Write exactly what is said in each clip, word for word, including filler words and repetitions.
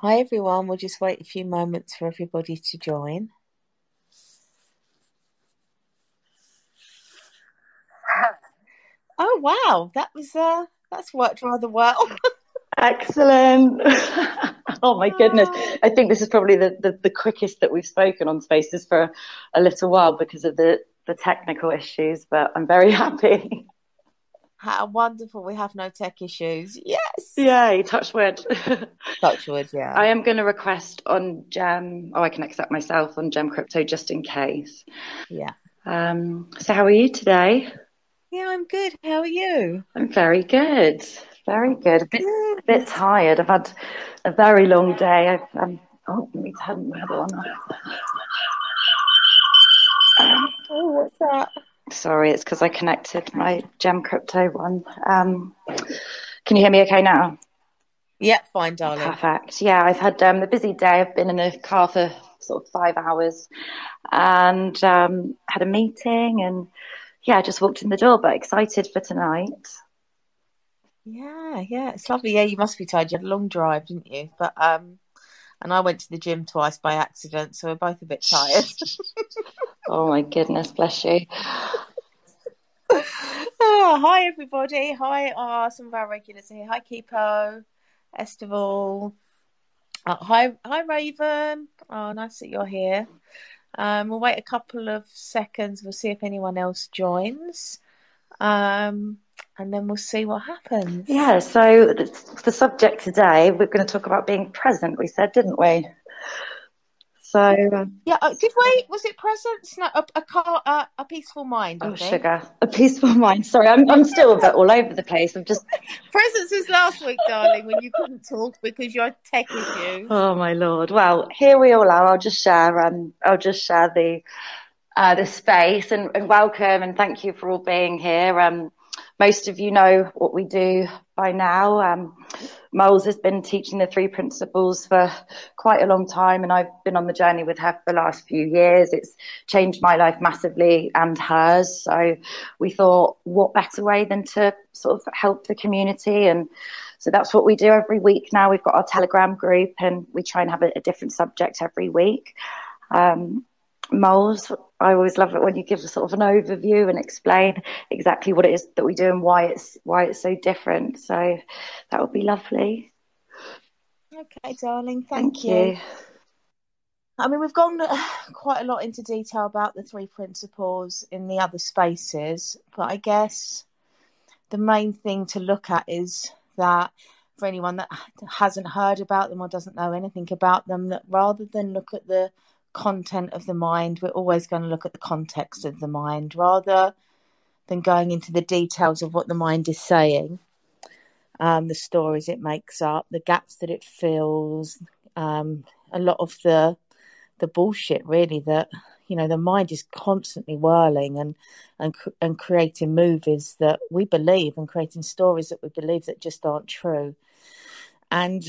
Hi everyone, we'll just wait a few moments for everybody to join. Oh wow, that was uh, that's worked rather well. Excellent. Oh my goodness. I think this is probably the, the, the quickest that we've spoken on Spaces for a little while because of the, the technical issues, but I'm very happy. How wonderful. We have no tech issues. Yes. Yay. Touch wood. Touch wood, yeah. I am going to request on Jem. Oh, I can accept myself on Jem Crypto just in case. Yeah. Um. So how are you today? Yeah, I'm good. How are you? I'm very good. Very good. A bit, a bit tired. I've had a very long day. I've, um, oh, let me turn my other one on. Oh, what's that? Sorry, it's because I connected my Jem Crypto one. Um, can you hear me okay now? Yeah, fine, darling. Perfect. Yeah, I've had um, a busy day. I've been in a car for sort of five hours and um, had a meeting and, yeah, I just walked in the door, but excited for tonight. Yeah, yeah, it's lovely. Yeah, you must be tired. You had a long drive, didn't you? But um, and I went to the gym twice by accident, so we're both a bit tired. Oh my goodness, bless you. Oh, hi everybody. Hi, uh, some of our regulars are here. Hi Kipo, Esteval. Uh, hi, hi Raven. Oh, nice that you're here. Um, we'll wait a couple of seconds. We'll see if anyone else joins. Um, and then we'll see what happens. Yeah, so the subject today, we're going to talk about being present, we said, didn't we? So yeah, uh, did we? Was it presence? No, a, a, car, uh, a peaceful mind. I oh, think. Sugar, a peaceful mind. Sorry, I'm I'm still a bit all over the place. I'm just presence was last week, darling, when you couldn't talk because you're tech issues. Oh my lord! Well, here we all are. I'll just share. Um, I'll just share the uh, the space and, and welcome and thank you for all being here. Um, most of you know what we do by now. Um, Molls has been teaching the three principles for quite a long time, and I've been on the journey with her for the last few years. It's changed my life massively and hers. So we thought, what better way than to sort of help the community? And so that's what we do every week now. We've got our Telegram group, and we try and have a, a different subject every week. Um, Molls, I always love it when you give sort of an overview and explain exactly what it is that we do and why it's why it's so different. So that would be lovely. Okay, darling, thank, thank you. you. I mean, we've gone quite a lot into detail about the three principles in the other spaces, but I guess the main thing to look at is that for anyone that hasn't heard about them or doesn't know anything about them, that rather than look at the content of the mind, we're always going to look at the context of the mind rather than going into the details of what the mind is saying, um, the stories it makes up, the gaps that it fills, um, a lot of the the bullshit really that, you know, the mind is constantly whirling and and and creating movies that we believe and creating stories that we believe that just aren't true. And,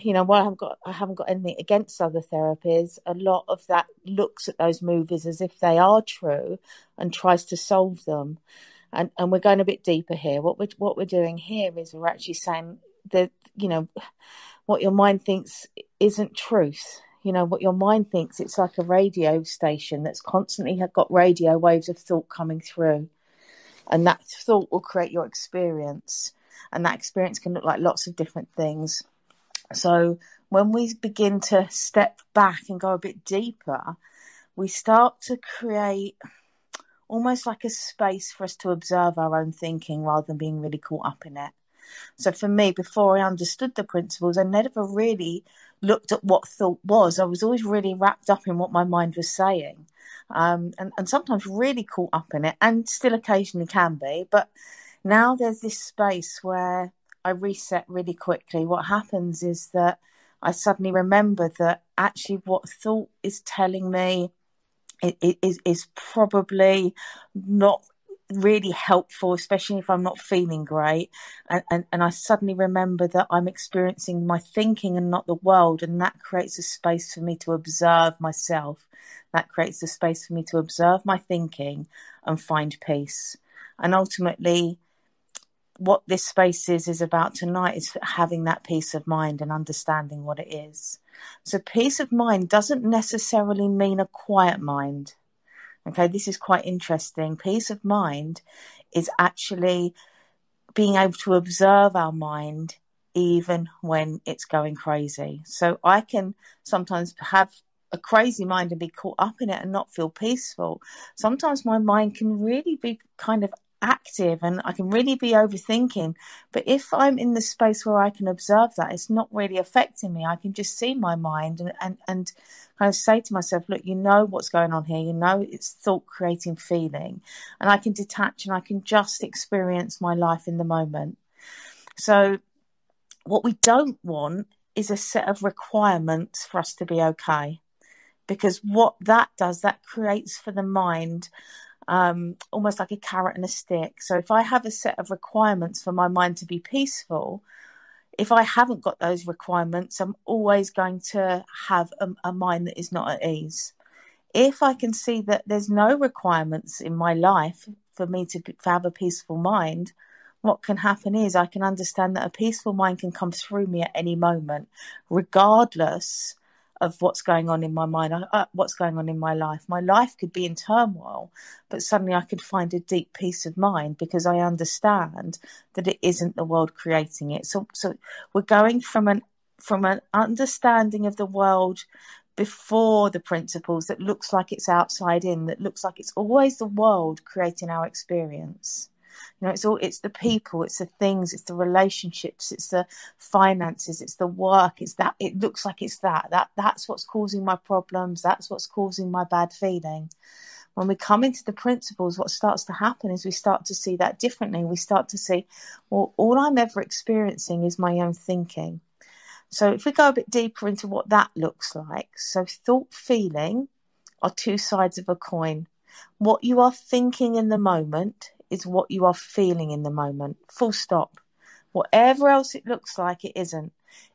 you know, while I've got, I haven't got anything against other therapies, a lot of that looks at those movies as if they are true and tries to solve them. And, and we're going a bit deeper here. What we're, what we're doing here is we're actually saying that, you know, what your mind thinks isn't truth. You know, what your mind thinks, it's like a radio station that's constantly got radio waves of thought coming through. And that thought will create your experience. And that experience can look like lots of different things. So when we begin to step back and go a bit deeper, we start to create almost like a space for us to observe our own thinking rather than being really caught up in it. So for me, before I understood the principles, I never really looked at what thought was. I was always really wrapped up in what my mind was saying, um, and, and sometimes really caught up in it, and still occasionally can be, but now there's this space where I reset really quickly. What happens is that I suddenly remember that actually what thought is telling me is, is probably not really helpful, especially if I'm not feeling great. And, and, and I suddenly remember that I'm experiencing my thinking and not the world. And that creates a space for me to observe myself. That creates a space for me to observe my thinking and find peace. And ultimately, what this space is is about tonight is having that peace of mind and understanding what it is. So peace of mind doesn't necessarily mean a quiet mind. Okay, this is quite interesting. Peace of mind is actually being able to observe our mind even when it's going crazy. So I can sometimes have a crazy mind and be caught up in it and not feel peaceful. Sometimes my mind can really be kind of active and I can really be overthinking. But if I'm in the space where I can observe that, it's not really affecting me. I can just see my mind and, and, and kind of say to myself, look, you know what's going on here. You know it's thought creating feeling. And I can detach and I can just experience my life in the moment. So what we don't want is a set of requirements for us to be okay. Because what that does, that creates for the mind um, almost like a carrot and a stick. So if I have a set of requirements for my mind to be peaceful, if I haven't got those requirements, I'm always going to have a, a mind that is not at ease. If I can see that there's no requirements in my life for me to, to have a peaceful mind, what can happen is I can understand that a peaceful mind can come through me at any moment, regardless of what's going on in my mind, uh, what's going on in my life. My life could be in turmoil, but suddenly I could find a deep peace of mind because I understand that it isn't the world creating it. So, so we're going from an from an understanding of the world before the principles that looks like it's outside in, that looks like it's always the world creating our experience. You know, it's all, it's the people, it's the things, it's the relationships, it's the finances, it's the work, it's that, it looks like it's that, that, that's what's causing my problems, that's what's causing my bad feeling. When we come into the principles, what starts to happen is we start to see that differently. We start to see, well, all I'm ever experiencing is my own thinking. So if we go a bit deeper into what that looks like, so thought, feeling are two sides of a coin. What you are thinking in the moment is what you are feeling in the moment, full stop. Whatever else it looks like, it isn't.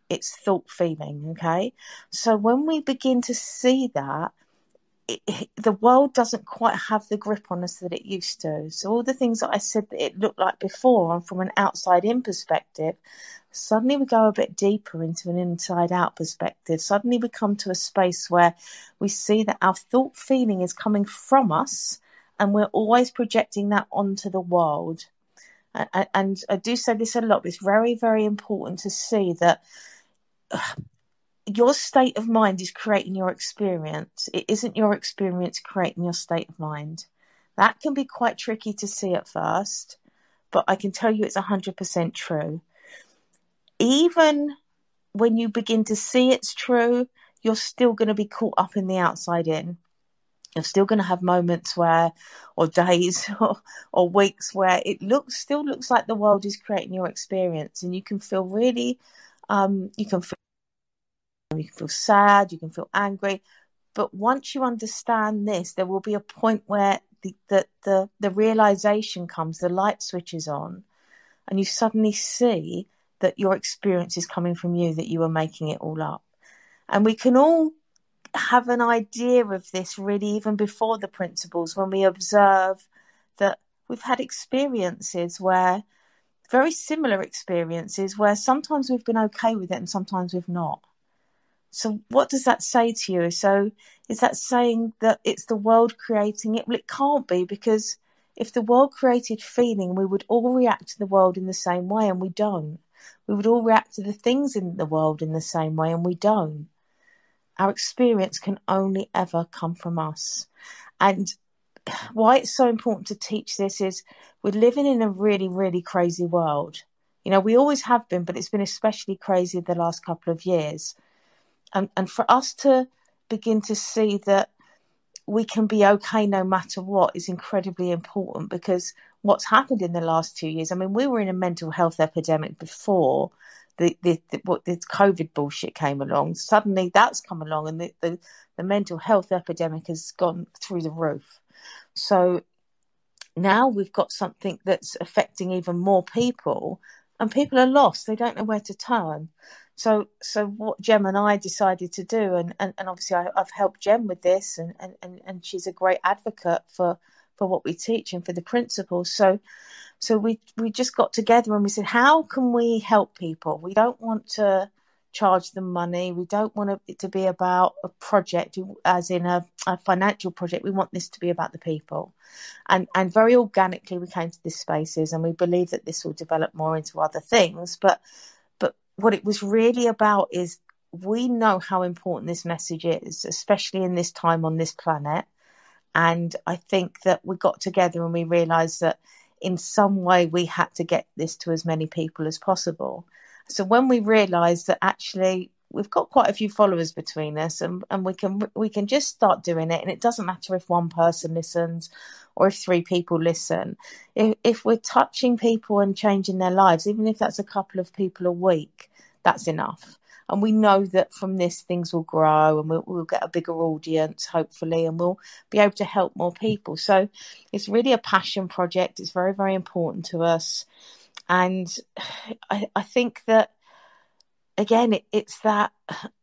It's thought feeling, okay? So when we begin to see that, it, it, the world doesn't quite have the grip on us that it used to. So all the things that I said that it looked like before, and from an outside-in perspective, suddenly we go a bit deeper into an inside-out perspective. Suddenly we come to a space where we see that our thought feeling is coming from us, and we're always projecting that onto the world. And, and I do say this a lot, but it's very, very important to see that ugh, your state of mind is creating your experience. It isn't your experience creating your state of mind. That can be quite tricky to see at first, but I can tell you it's one hundred percent true. Even when you begin to see it's true, you're still going to be caught up in the outside in. You're still going to have moments where, or days or, or weeks where it looks still looks like the world is creating your experience, and you can feel really, um, you can feel, you can feel sad, you can feel angry. But once you understand this, there will be a point where the the the, the realization comes, the light switches on, and you suddenly see that your experience is coming from you, that you are making it all up, and we can all have an idea of this really even before the principles, when we observe that we've had experiences where very similar experiences where sometimes we've been okay with it and sometimes we've not. So what does that say to you? So is that saying that it's the world creating it? Well, it can't be, because if the world created feeling, we would all react to the world in the same way, and we don't. We would all react to the things in the world in the same way, and we don't. Our experience can only ever come from us. And why it's so important to teach this is we're living in a really, really crazy world. You know, we always have been, but it's been especially crazy the last couple of years. And, and for us to begin to see that we can be okay no matter what is incredibly important, because what's happened in the last two years, I mean, we were in a mental health epidemic before The, the, the, what this COVID bullshit came along. Suddenly that's come along, and the, the, the mental health epidemic has gone through the roof. So now we've got something that's affecting even more people, and people are lost. They don't know where to turn. So so what Jem and I decided to do, and, and, and obviously I, I've helped Jem with this, and, and, and she's a great advocate for for what we teach and for the principles. So so we we just got together and we said, how can we help people? We don't want to charge them money. We don't want it to be about a project, as in a, a financial project. We want this to be about the people. And and very organically, we came to these spaces, and we believe that this will develop more into other things. But but what it was really about is, we know how important this message is, especially in this time on this planet. And I think that we got together and we realised that in some way we had to get this to as many people as possible. So when we realised that actually we've got quite a few followers between us, and, and we can we can just start doing it, and it doesn't matter if one person listens or if three people listen. If, if we're touching people and changing their lives, even if that's a couple of people a week, that's enough. And we know that from this, things will grow, and we'll, we'll get a bigger audience, hopefully, and we'll be able to help more people. So it's really a passion project. It's very, very important to us. And I, I think that, again, it, it's that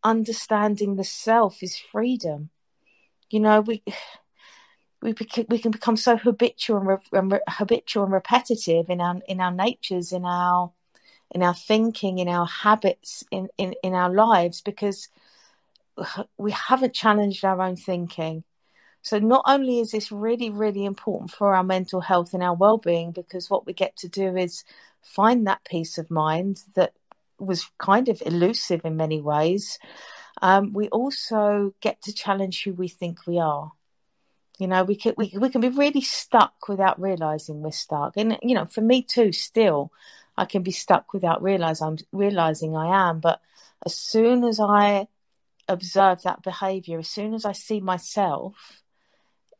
understanding the self is freedom. You know, we we bec- we can become so habitual and, re- and re- habitual and repetitive in our in our natures, in our in our thinking, in our habits, in, in, in our lives, because we haven't challenged our own thinking. So not only is this really, really important for our mental health and our well-being, because what we get to do is find that peace of mind that was kind of elusive in many ways. Um, we also get to challenge who we think we are. You know, we can, we, we can be really stuck without realising we're stuck. And, you know, for me too, still, I can be stuck without realize I'm realizing I am. But as soon as I observe that behavior, as soon as I see myself,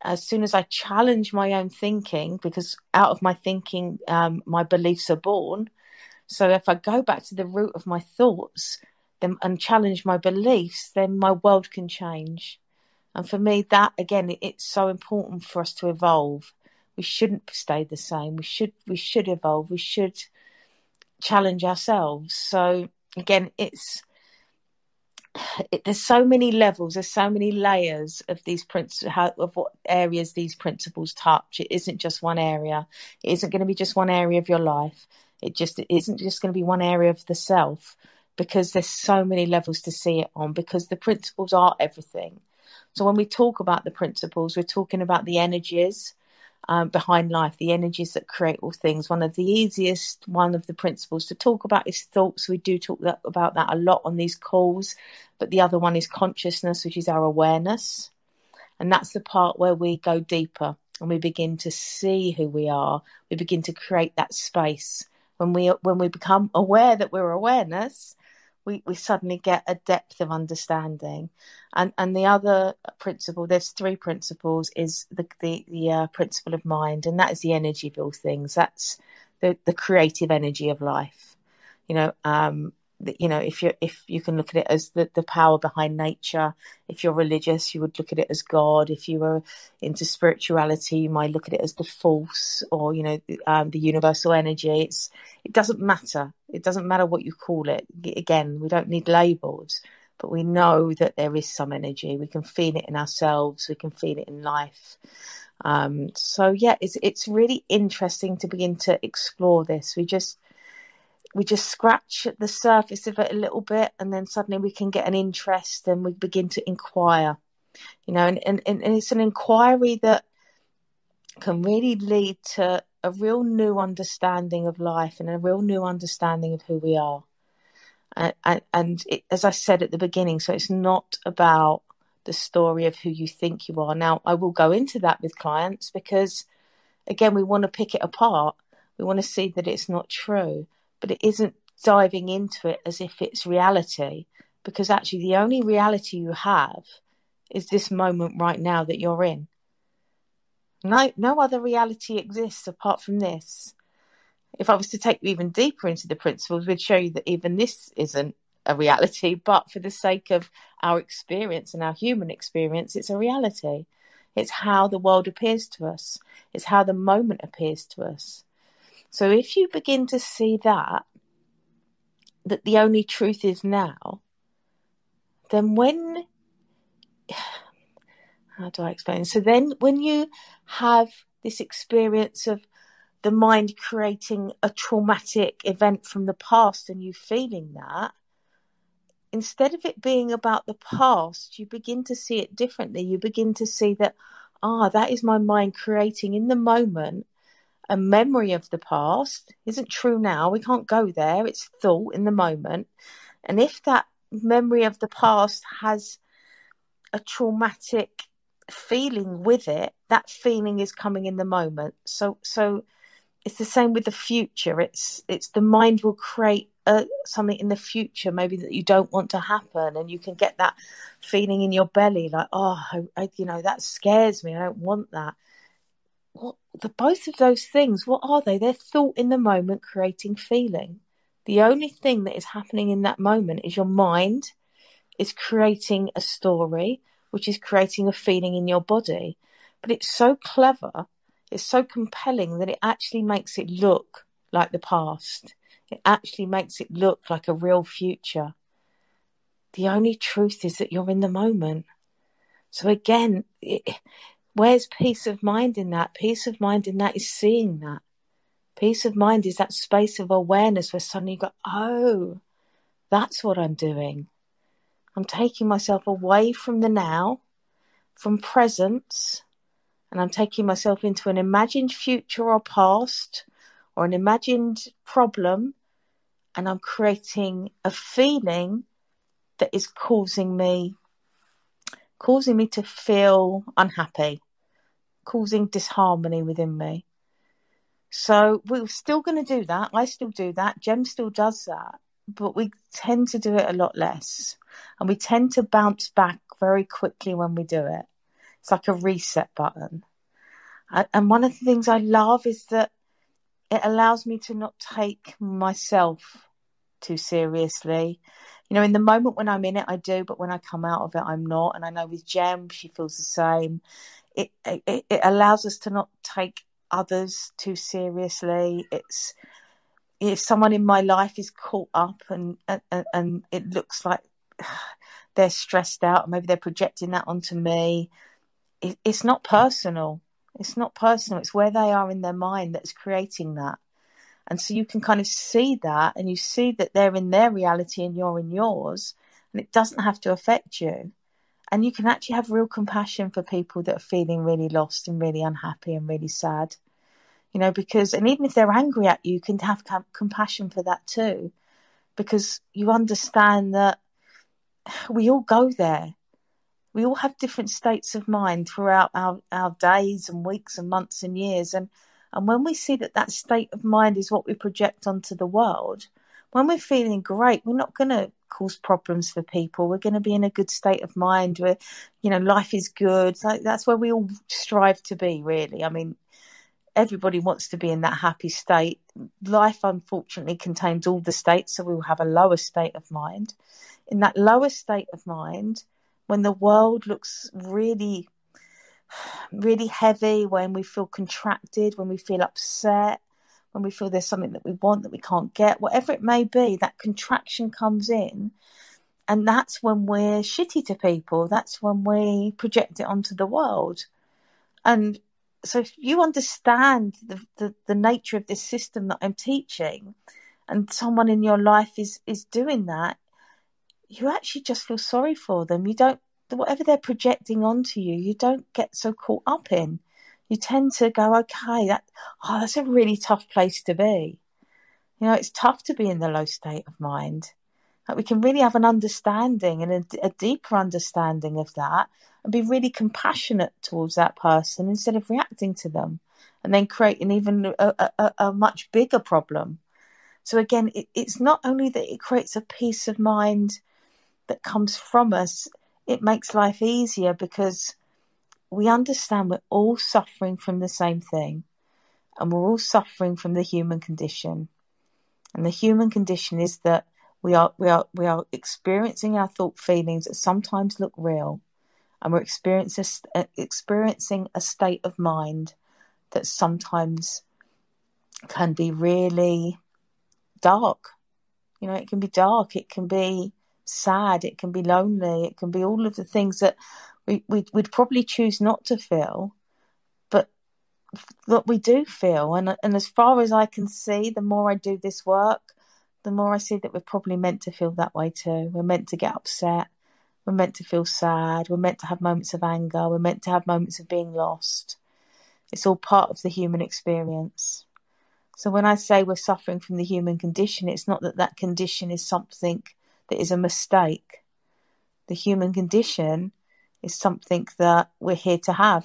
as soon as I challenge my own thinking, because out of my thinking, um, my beliefs are born. So if I go back to the root of my thoughts then, and challenge my beliefs, then my world can change. And for me, that, again, it, it's so important for us to evolve. We shouldn't stay the same. We should, we should evolve. We should challenge ourselves. So again, it's it, there's so many levels, there's so many layers of these principles, of what areas these principles touch. It isn't just one area. It isn't going to be just one area of your life. It just it isn't just going to be one area of the self, because there's so many levels to see it on, because the principles are everything. So when we talk about the principles, we're talking about the energies Um, behind life, the energies that create all things. One of the easiest, one of the principles to talk about is thoughts. We do talk that, about that a lot on these calls, but the other one is consciousness, which is our awareness. And that's the part where we go deeper and we begin to see who we are. We begin to create that space. When we when we become aware that we're awareness, we, we suddenly get a depth of understanding. And and the other principle, there's three principles, is the the, the uh, principle of mind, and that is the energy of all things. That's the, the creative energy of life. You know, um, the, you know, if you if you can look at it as the, the power behind nature. If you're religious, you would look at it as God. If you were into spirituality, you might look at it as the force, or you know, um, the universal energy. It's it doesn't matter. It doesn't matter what you call it. Again, we don't need labels, but we know that there is some energy. We can feel it in ourselves. We can feel it in life. Um, so yeah, it's it's really interesting to begin to explore this. We just we just scratch the surface of it a little bit, and then suddenly we can get an interest, and we begin to inquire. You know, and and, and it's an inquiry that can really lead to a real new understanding of life and a real new understanding of who we are. And, and, and it, as I said at the beginning, so it's not about the story of who you think you are. Now, I will go into that with clients because, again, we want to pick it apart. We want to see that it's not true, but it isn't diving into it as if it's reality, because actually the only reality you have is this moment right now that you're in. No, no other reality exists apart from this. If I was to take you even deeper into the principles, we'd show you that even this isn't a reality, but for the sake of our experience and our human experience, it's a reality. It's how the world appears to us. It's how the moment appears to us. So if you begin to see that, that the only truth is now, then when... how do I explain? So then when you have this experience of the mind creating a traumatic event from the past and you feeling that, instead of it being about the past, you begin to see it differently. You begin to see that, ah, that is my mind creating in the moment a memory of the past. Isn't true now. We can't go there. It's thought in the moment. And if that memory of the past has a traumatic feeling with it, that feeling is coming in the moment. So, so it's the same with the future. It's, it's the mind will create Uh, something in the future maybe that you don't want to happen, and you can get that feeling in your belly like, oh, I, I, you know, that scares me, I don't want that. What the both of those things, what are they? They're thought in the moment creating feeling. The only thing that is happening in that moment is your mind is creating a story, which is creating a feeling in your body. But it's so clever, it's so compelling that it actually makes it look like the past. It actually makes it look like a real future. The only truth is that you're in the moment. So again, it, where's peace of mind in that? Peace of mind in that is seeing that. Peace of mind is that space of awareness where suddenly you go, oh, that's what I'm doing. I'm taking myself away from the now, from presence, and I'm taking myself into an imagined future or past or an imagined problem, and I'm creating a feeling that is causing me, causing me to feel unhappy, causing disharmony within me. So we're still going to do that. I still do that. Jem still does that, but we tend to do it a lot less, and we tend to bounce back very quickly when we do it. It's like a reset button. And one of the things I love is that it allows me to not take myself too seriously. You know, in the moment when I'm in it, I do, but when I come out of it, I'm not. And I know with Jem, she feels the same. It, it, it allows us to not take others too seriously. It's, if someone in my life is caught up and, and, and it looks like they're stressed out, maybe they're projecting that onto me, it, it's not personal. It's not personal. It's where they are in their mind that's creating that. And so you can kind of see that, and you see that they're in their reality and you're in yours, and it doesn't have to affect you. And you can actually have real compassion for people that are feeling really lost and really unhappy and really sad, you know, because, and even if they're angry at you, you can have compassion for that too, because you understand that we all go there. We all have different states of mind throughout our, our days and weeks and months and years. And, and when we see that that state of mind is what we project onto the world, when we're feeling great, we're not going to cause problems for people. We're going to be in a good state of mind where, you know, life is good. Like, that's where we all strive to be, really. I mean, everybody wants to be in that happy state. Life, unfortunately, contains all the states, so we will have a lower state of mind. In that lower state of mind, when the world looks really, really heavy, when we feel contracted, when we feel upset, when we feel there's something that we want that we can't get, whatever it may be, that contraction comes in. And that's when we're shitty to people. That's when we project it onto the world. And so if you understand the, the, the nature of this system that I'm teaching, and someone in your life is is doing that, you actually just feel sorry for them. You don't, whatever they're projecting onto you, you don't get so caught up in. You tend to go, okay, that, oh, that's a really tough place to be. You know, it's tough to be in the low state of mind. Like, we can really have an understanding and a, a deeper understanding of that, and be really compassionate towards that person instead of reacting to them and then creating even a, a, a much bigger problem. So again, it, it's not only that it creates a peace of mind that comes from us, it makes life easier because we understand we're all suffering from the same thing, and we're all suffering from the human condition. And the human condition is that we are we are we are experiencing our thought feelings that sometimes look real, and we're experiencing experiencing a state of mind that sometimes can be really dark. You know, it can be dark, it can be sad, it can be lonely, it can be all of the things that we, we, we'd probably choose not to feel, but that we do feel. And, and as far as I can see, the more I do this work, the more I see that we're probably meant to feel that way too. We're meant to get upset. We're meant to feel sad. We're meant to have moments of anger. We're meant to have moments of being lost. It's all part of the human experience. So when I say we're suffering from the human condition, it's not that that condition is something that is a mistake. The human condition is something that we're here to have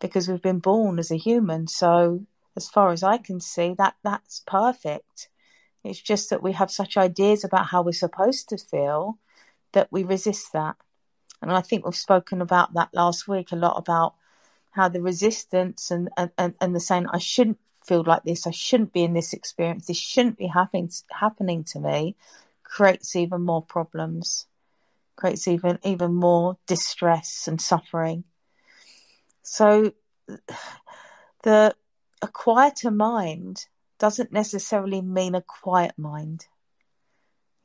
because we've been born as a human. So as far as I can see, that that's perfect. It's just that we have such ideas about how we're supposed to feel that we resist that. And I think we've spoken about that last week a lot, about how the resistance and, and, and the saying, I shouldn't feel like this, I shouldn't be in this experience, this shouldn't be happening, happening to me, creates even more problems, creates even, even more distress and suffering. So the a quieter mind doesn't necessarily mean a quiet mind.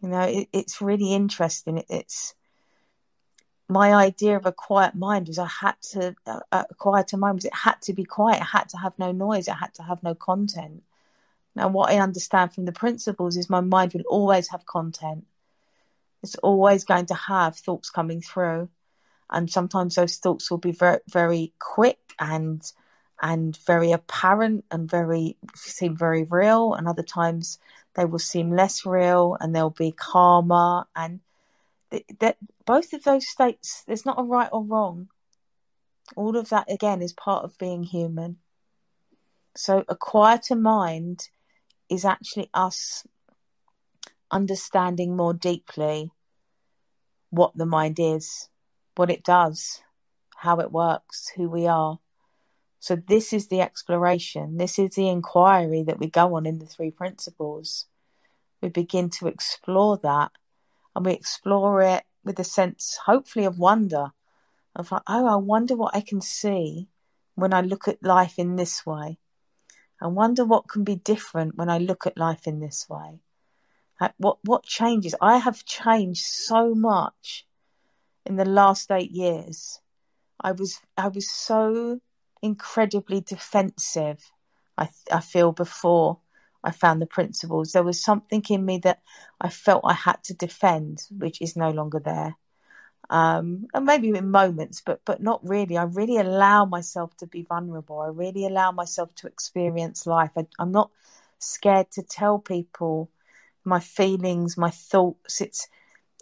You know, it, it's really interesting. It, it's my idea of a quiet mind was I had to, a, a quieter mind was it had to be quiet. It had to have no noise. It had to have no content. Now, what I understand from the principles is my mind will always have content. It's always going to have thoughts coming through. And sometimes those thoughts will be very, very quick and, and very apparent and very, seem very real. And other times they will seem less real and they'll be calmer. And th- that both of those states, there's not a right or wrong. All of that, again, is part of being human. So a quieter mind is actually us understanding more deeply what the mind is, what it does, how it works, who we are. So this is the exploration. This is the inquiry that we go on in the three principles. We begin to explore that, and we explore it with a sense, hopefully, of wonder. Of like, oh, I wonder what I can see when I look at life in this way. I wonder what can be different when I look at life in this way. Like what, what changes? I have changed so much in the last eight years. I was I was so incredibly defensive, I, I feel, before I found the principles. There was something in me that I felt I had to defend, which is no longer there. Um, and maybe in moments, but but not really. I really allow myself to be vulnerable. I really allow myself to experience life. I, I'm not scared to tell people my feelings, my thoughts. It's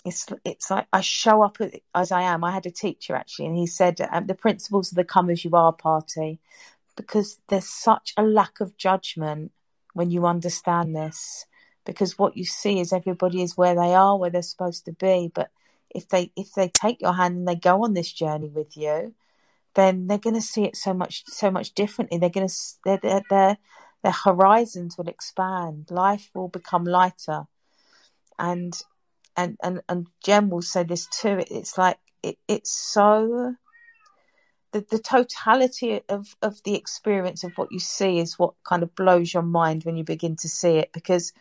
it's it's like I show up as I am. I had a teacher, actually, and he said um, the principles of the come as you are party, because there's such a lack of judgment when you understand this, because what you see is everybody is where they are, where they're supposed to be. But if they if they take your hand and they go on this journey with you, then they're going to see it so much so much differently. They're going to they're they're, they're Their horizons will expand. Life will become lighter, and and and and Jem will say this too. It's like it, it's so the the totality of of the experience of what you see is what kind of blows your mind when you begin to see it. Because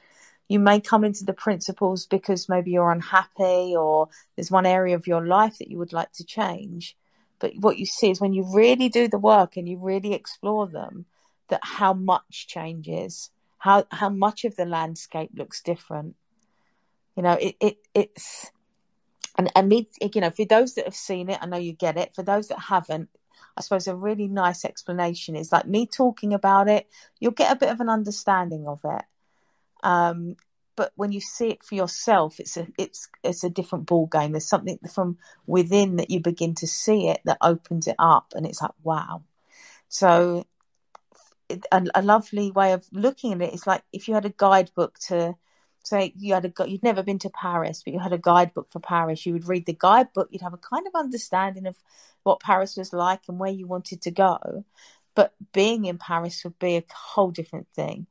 you may come into the principles because maybe you're unhappy or there's one area of your life that you would like to change, but what you see is when you really do the work and you really explore them, that how much changes, how how much of the landscape looks different. You know, it, it it's, and, and me, you know, for those that have seen it, I know you get it. For those that haven't, I suppose a really nice explanation is like me talking about it, you'll get a bit of an understanding of it. Um, but when you see it for yourself, it's a, it's, it's a different ball game. There's something from within that you begin to see it that opens it up, and it's like, wow. So, A, a lovely way of looking at it is like if you had a guidebook to say you had a you'd never been to Paris, but you had a guidebook for Paris, you would read the guidebook, you'd have a kind of understanding of what Paris was like and where you wanted to go. But being in Paris would be a whole different thing.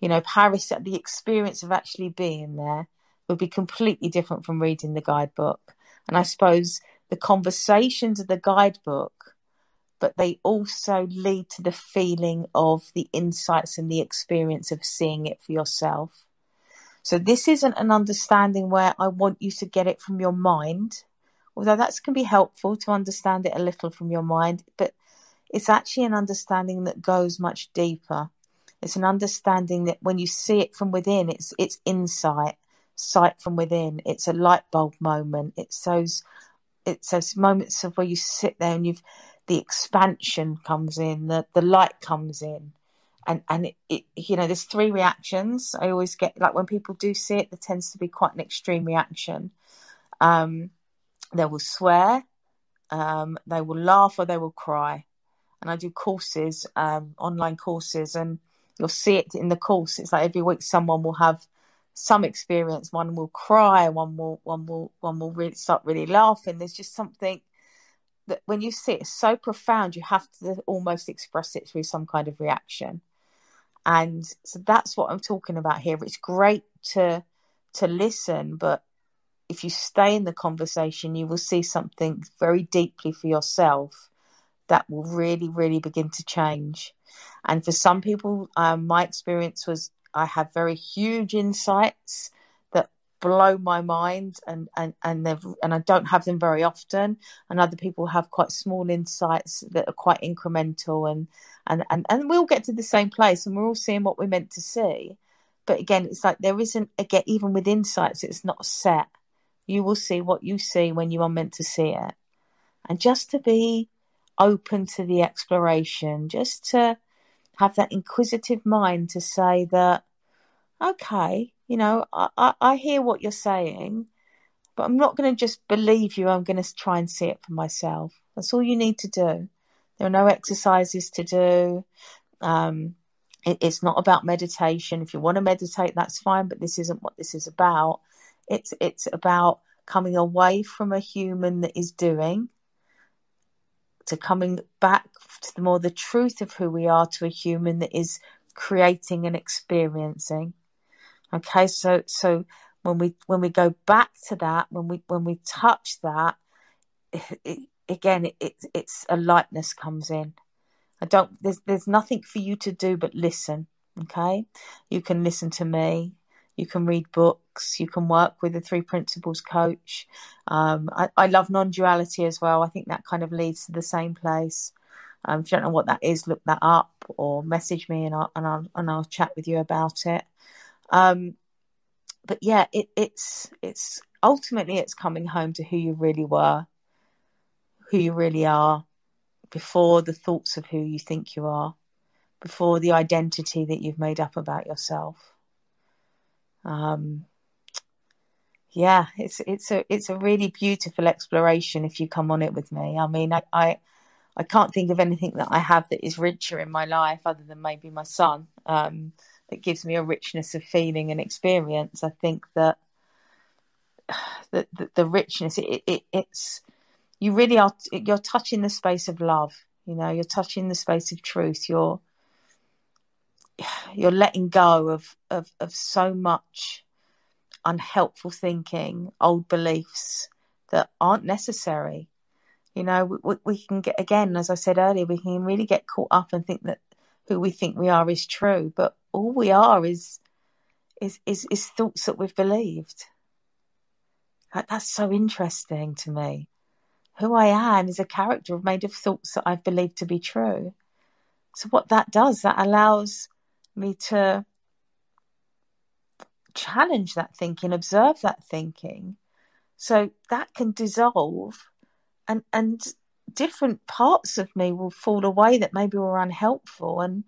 You know, Paris, the experience of actually being there would be completely different from reading the guidebook. And I suppose the conversations of the guidebook, but they also lead to the feeling of the insights and the experience of seeing it for yourself. So this isn't an understanding where I want you to get it from your mind, although that can be helpful to understand it a little from your mind. But It's actually an understanding that goes much deeper. It's an understanding that when you see it from within, it's it's insight, sight from within. It's a light bulb moment. It's those it's those moments of where you sit there and you've the expansion comes in, the the light comes in, and and it, it you know there's three reactions. I always get like when people do see it, there tends to be quite an extreme reaction. Um, they will swear, um, they will laugh, or they will cry. And I do courses, um, online courses, and you'll see it in the course. It's like every week someone will have some experience. One will cry, one will, one will, one will really start really laughing. There's just something that when you see it, it's so profound, you have to almost express it through some kind of reaction. And so that's what I'm talking about here. It's great to to listen, but if you stay in the conversation, you will see something very deeply for yourself that will really, really begin to change. And for some people, um, my experience was I have very huge insights that blow my mind, and and and, and I don't have them very often. And other people have quite small insights that are quite incremental, and and, and, and we all get to the same place, and we're all seeing what we're meant to see. But again, it's like there isn't, again, even with insights, it's not set. You will see what you see when you are meant to see it. And just to be open to the exploration, just to have that inquisitive mind to say that, okay, you know, I, I, I hear what you're saying, but I'm not going to just believe you. I'm going to try and see it for myself. That's all you need to do. There are no exercises to do. Um, it, it's not about meditation. If you want to meditate, that's fine, but this isn't what this is about. It's, it's about coming away from a human that is doing, to coming back to the more the truth of who we are, to a human that is creating and experiencing. Okay, so so when we when we go back to that, when we when we touch that, it, again, it, it's a lightness comes in. I don't. There's there's nothing for you to do but listen. Okay, you can listen to me. You can read books. You can work with the Three Principles coach. Um, I, I love non-duality as well. I think that kind of leads to the same place. Um, if you don't know what that is, look that up or message me, and I'll and I'll, and I'll chat with you about it. Um, but yeah, it, it's it's ultimately it's coming home to who you really were, who you really are, before the thoughts of who you think you are, before the identity that you've made up about yourself. Um, yeah, it's, it's a, it's a really beautiful exploration if you come on it with me. I mean, I, I, I can't think of anything that I have that is richer in my life other than maybe my son, um, that gives me a richness of feeling and experience. I think that the, the, the richness, it, it, it's, you really are, you're touching the space of love, you know, you're touching the space of truth. You're, You're letting go of, of, of so much unhelpful thinking, old beliefs that aren't necessary. You know, we, we can get, again, as I said earlier, we can really get caught up and think that who we think we are is true, but all we are is is is, is thoughts that we've believed. Like, that's so interesting to me. Who I am is a character made of thoughts that I've believed to be true. So what that does, that allows me to challenge that thinking, observe that thinking, so that can dissolve, and and different parts of me will fall away that maybe were unhelpful, and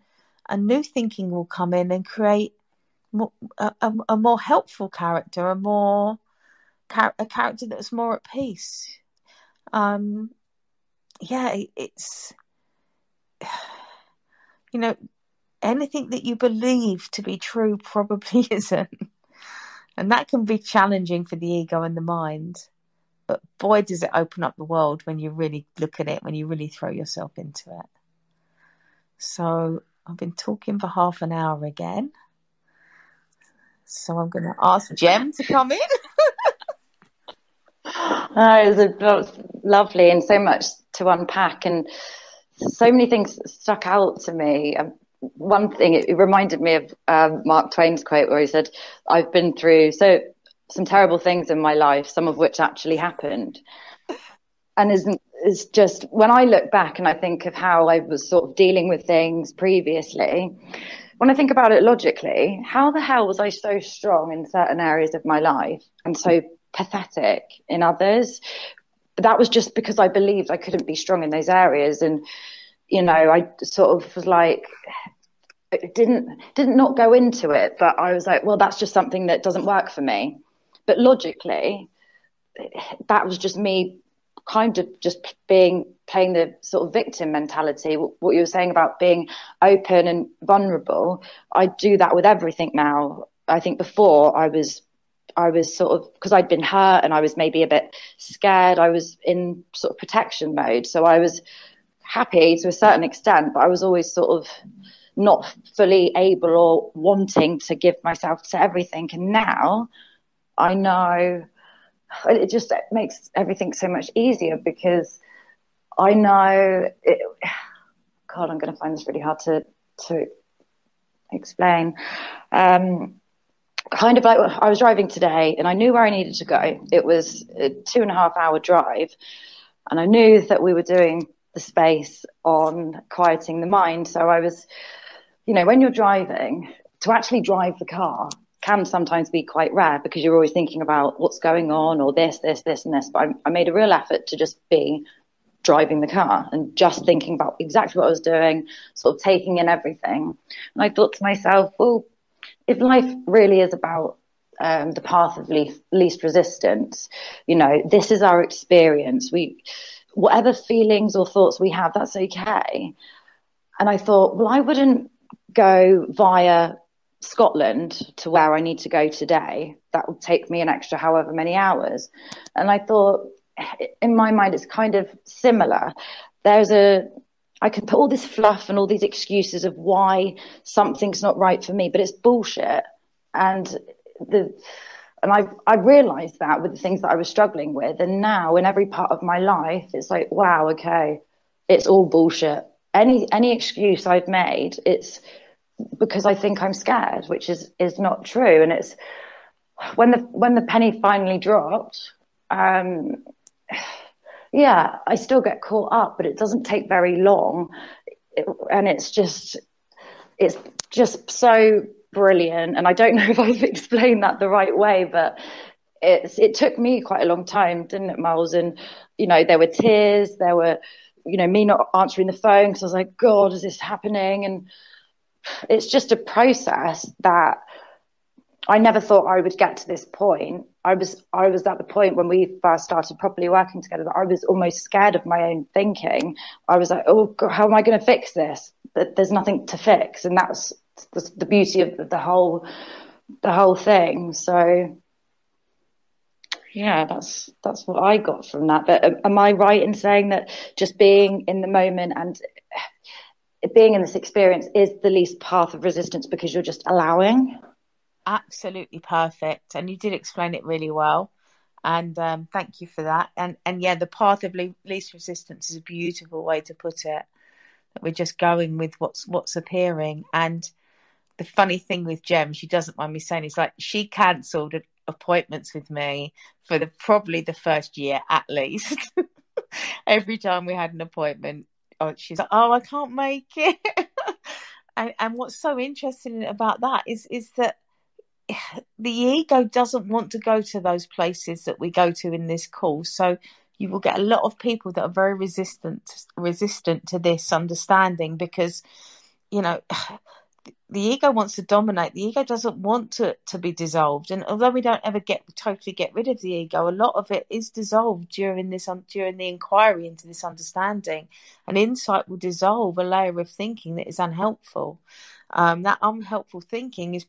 a new thinking will come in and create more, a, a, a more helpful character, a more a character that's more at peace. Um, yeah, it's you know. Anything that you believe to be true probably isn't. And that can be challenging for the ego and the mind. But boy, does it open up the world when you really look at it, when you really throw yourself into it. So I've been talking for half an hour again. So I'm going to ask Jem to come in. Oh, it was lovely, and so much to unpack, and so many things stuck out to me. Um, One thing, it reminded me of um, Mark Twain's quote where he said, I've been through so some terrible things in my life, some of which actually happened. And isn't it's just when I look back and I think of how I was sort of dealing with things previously, when I think about it logically, how the hell was I so strong in certain areas of my life and so pathetic in others? But that was just because I believed I couldn't be strong in those areas. And, you know, I sort of was like, it didn't, didn't not go into it, but I was like, well, that's just something that doesn't work for me. But logically, that was just me kind of just being, playing the sort of victim mentality. What you were saying about being open and vulnerable, I do that with everything now. I think before I was I was sort of, because I'd been hurt and I was maybe a bit scared, I was in sort of protection mode. So I was happy to a certain extent, but I was always sort of not fully able or wanting to give myself to everything. And now I know, it just makes everything so much easier because I know, it, God, I'm going to find this really hard to, to explain. Um, Kind of like I was driving today and I knew where I needed to go. It was a two and a half hour drive. And I knew that we were doing the space on quieting the mind. So I was, you know, when you're driving, to actually drive the car can sometimes be quite rare because you're always thinking about what's going on or this, this, this and this. But I, I made a real effort to just be driving the car and just thinking about exactly what I was doing, sort of taking in everything. And I thought to myself, well, if life really is about um, the path of least, least resistance, you know, this is our experience. We, whatever feelings or thoughts we have, that's okay. And I thought, well, I wouldn't go via Scotland to where I need to go today. That would take me an extra however many hours. And I thought, in my mind, it's kind of similar. There's a... I can put all this fluff and all these excuses of why something's not right for me, but it's bullshit. And the and I I realised that with the things that I was struggling with. And now in every part of my life, it's like, wow, okay, it's all bullshit. Any any excuse I've made, it's because I think I'm scared, which is is not true. And it's when the when the penny finally dropped, um yeah, I still get caught up, but it doesn't take very long. It, and it's just, it's just so brilliant. And I don't know if I've explained that the right way, but it's, it took me quite a long time, didn't it, Molls? And, you know, there were tears, there were, you know, me not answering the phone because I was like, God, is this happening? And it's just a process that I never thought I would get to this point. I was I was at the point when we first started properly working together that I was almost scared of my own thinking. I was like, oh, God, how am I going to fix this? But there's nothing to fix, and that's the, the beauty of the whole the whole thing. So, yeah, that's that's what I got from that. But am I right in saying that just being in the moment and being in this experience is the least path of resistance because you're just allowing? Absolutely perfect, and you did explain it really well, and um thank you for that. And and yeah, the path of le- least resistance is a beautiful way to put it, that we're just going with what's what's appearing. And the funny thing with Jem, she doesn't mind me saying, is like she cancelled appointments with me for the probably the first year at least. Every time we had an appointment, oh, she's like, oh, I can't make it. and, and what's so interesting about that is is that the ego doesn't want to go to those places that we go to in this course. So you will get a lot of people that are very resistant, resistant to this understanding because, you know, the ego wants to dominate. The ego doesn't want to, to be dissolved. And although we don't ever get totally get rid of the ego, a lot of it is dissolved during this, during the inquiry into this understanding. And insight will dissolve a layer of thinking that is unhelpful. Um, that unhelpful thinking is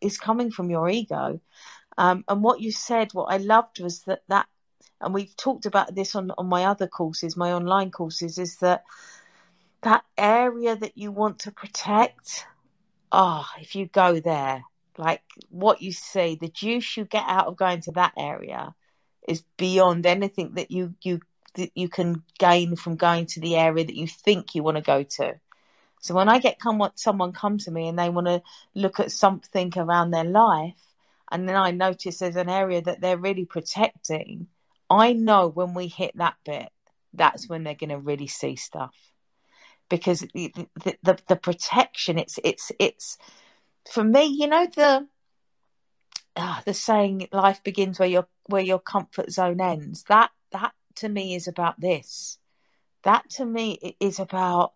is coming from your ego. Um, and what you said, what I loved was that, that and we've talked about this on, on my other courses, my online courses, is that that area that you want to protect, oh, if you go there, like what you see, the juice you get out of going to that area is beyond anything that you, you, that you can gain from going to the area that you think you want to go to. So when I get come, someone come to me and they want to look at something around their life, and then I notice there's an area that they're really protecting, I know when we hit that bit, that's when they're going to really see stuff. Because the, the the protection, it's it's it's for me, you know, the oh, the saying, life begins where your where your comfort zone ends. That that to me is about this. That to me is about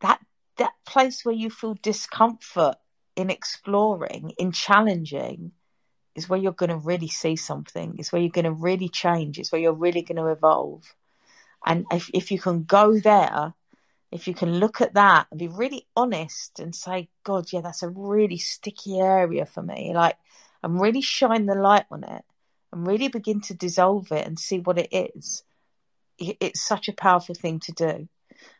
that that place where you feel discomfort in exploring, in challenging, is where you're going to really see something. It's where you're going to really change. It's where you're really going to evolve. And if if you can go there, if you can look at that and be really honest and say, God, yeah, that's a really sticky area for me. Like, and really shine the light on it and really begin to dissolve it and see what it is. It's such a powerful thing to do.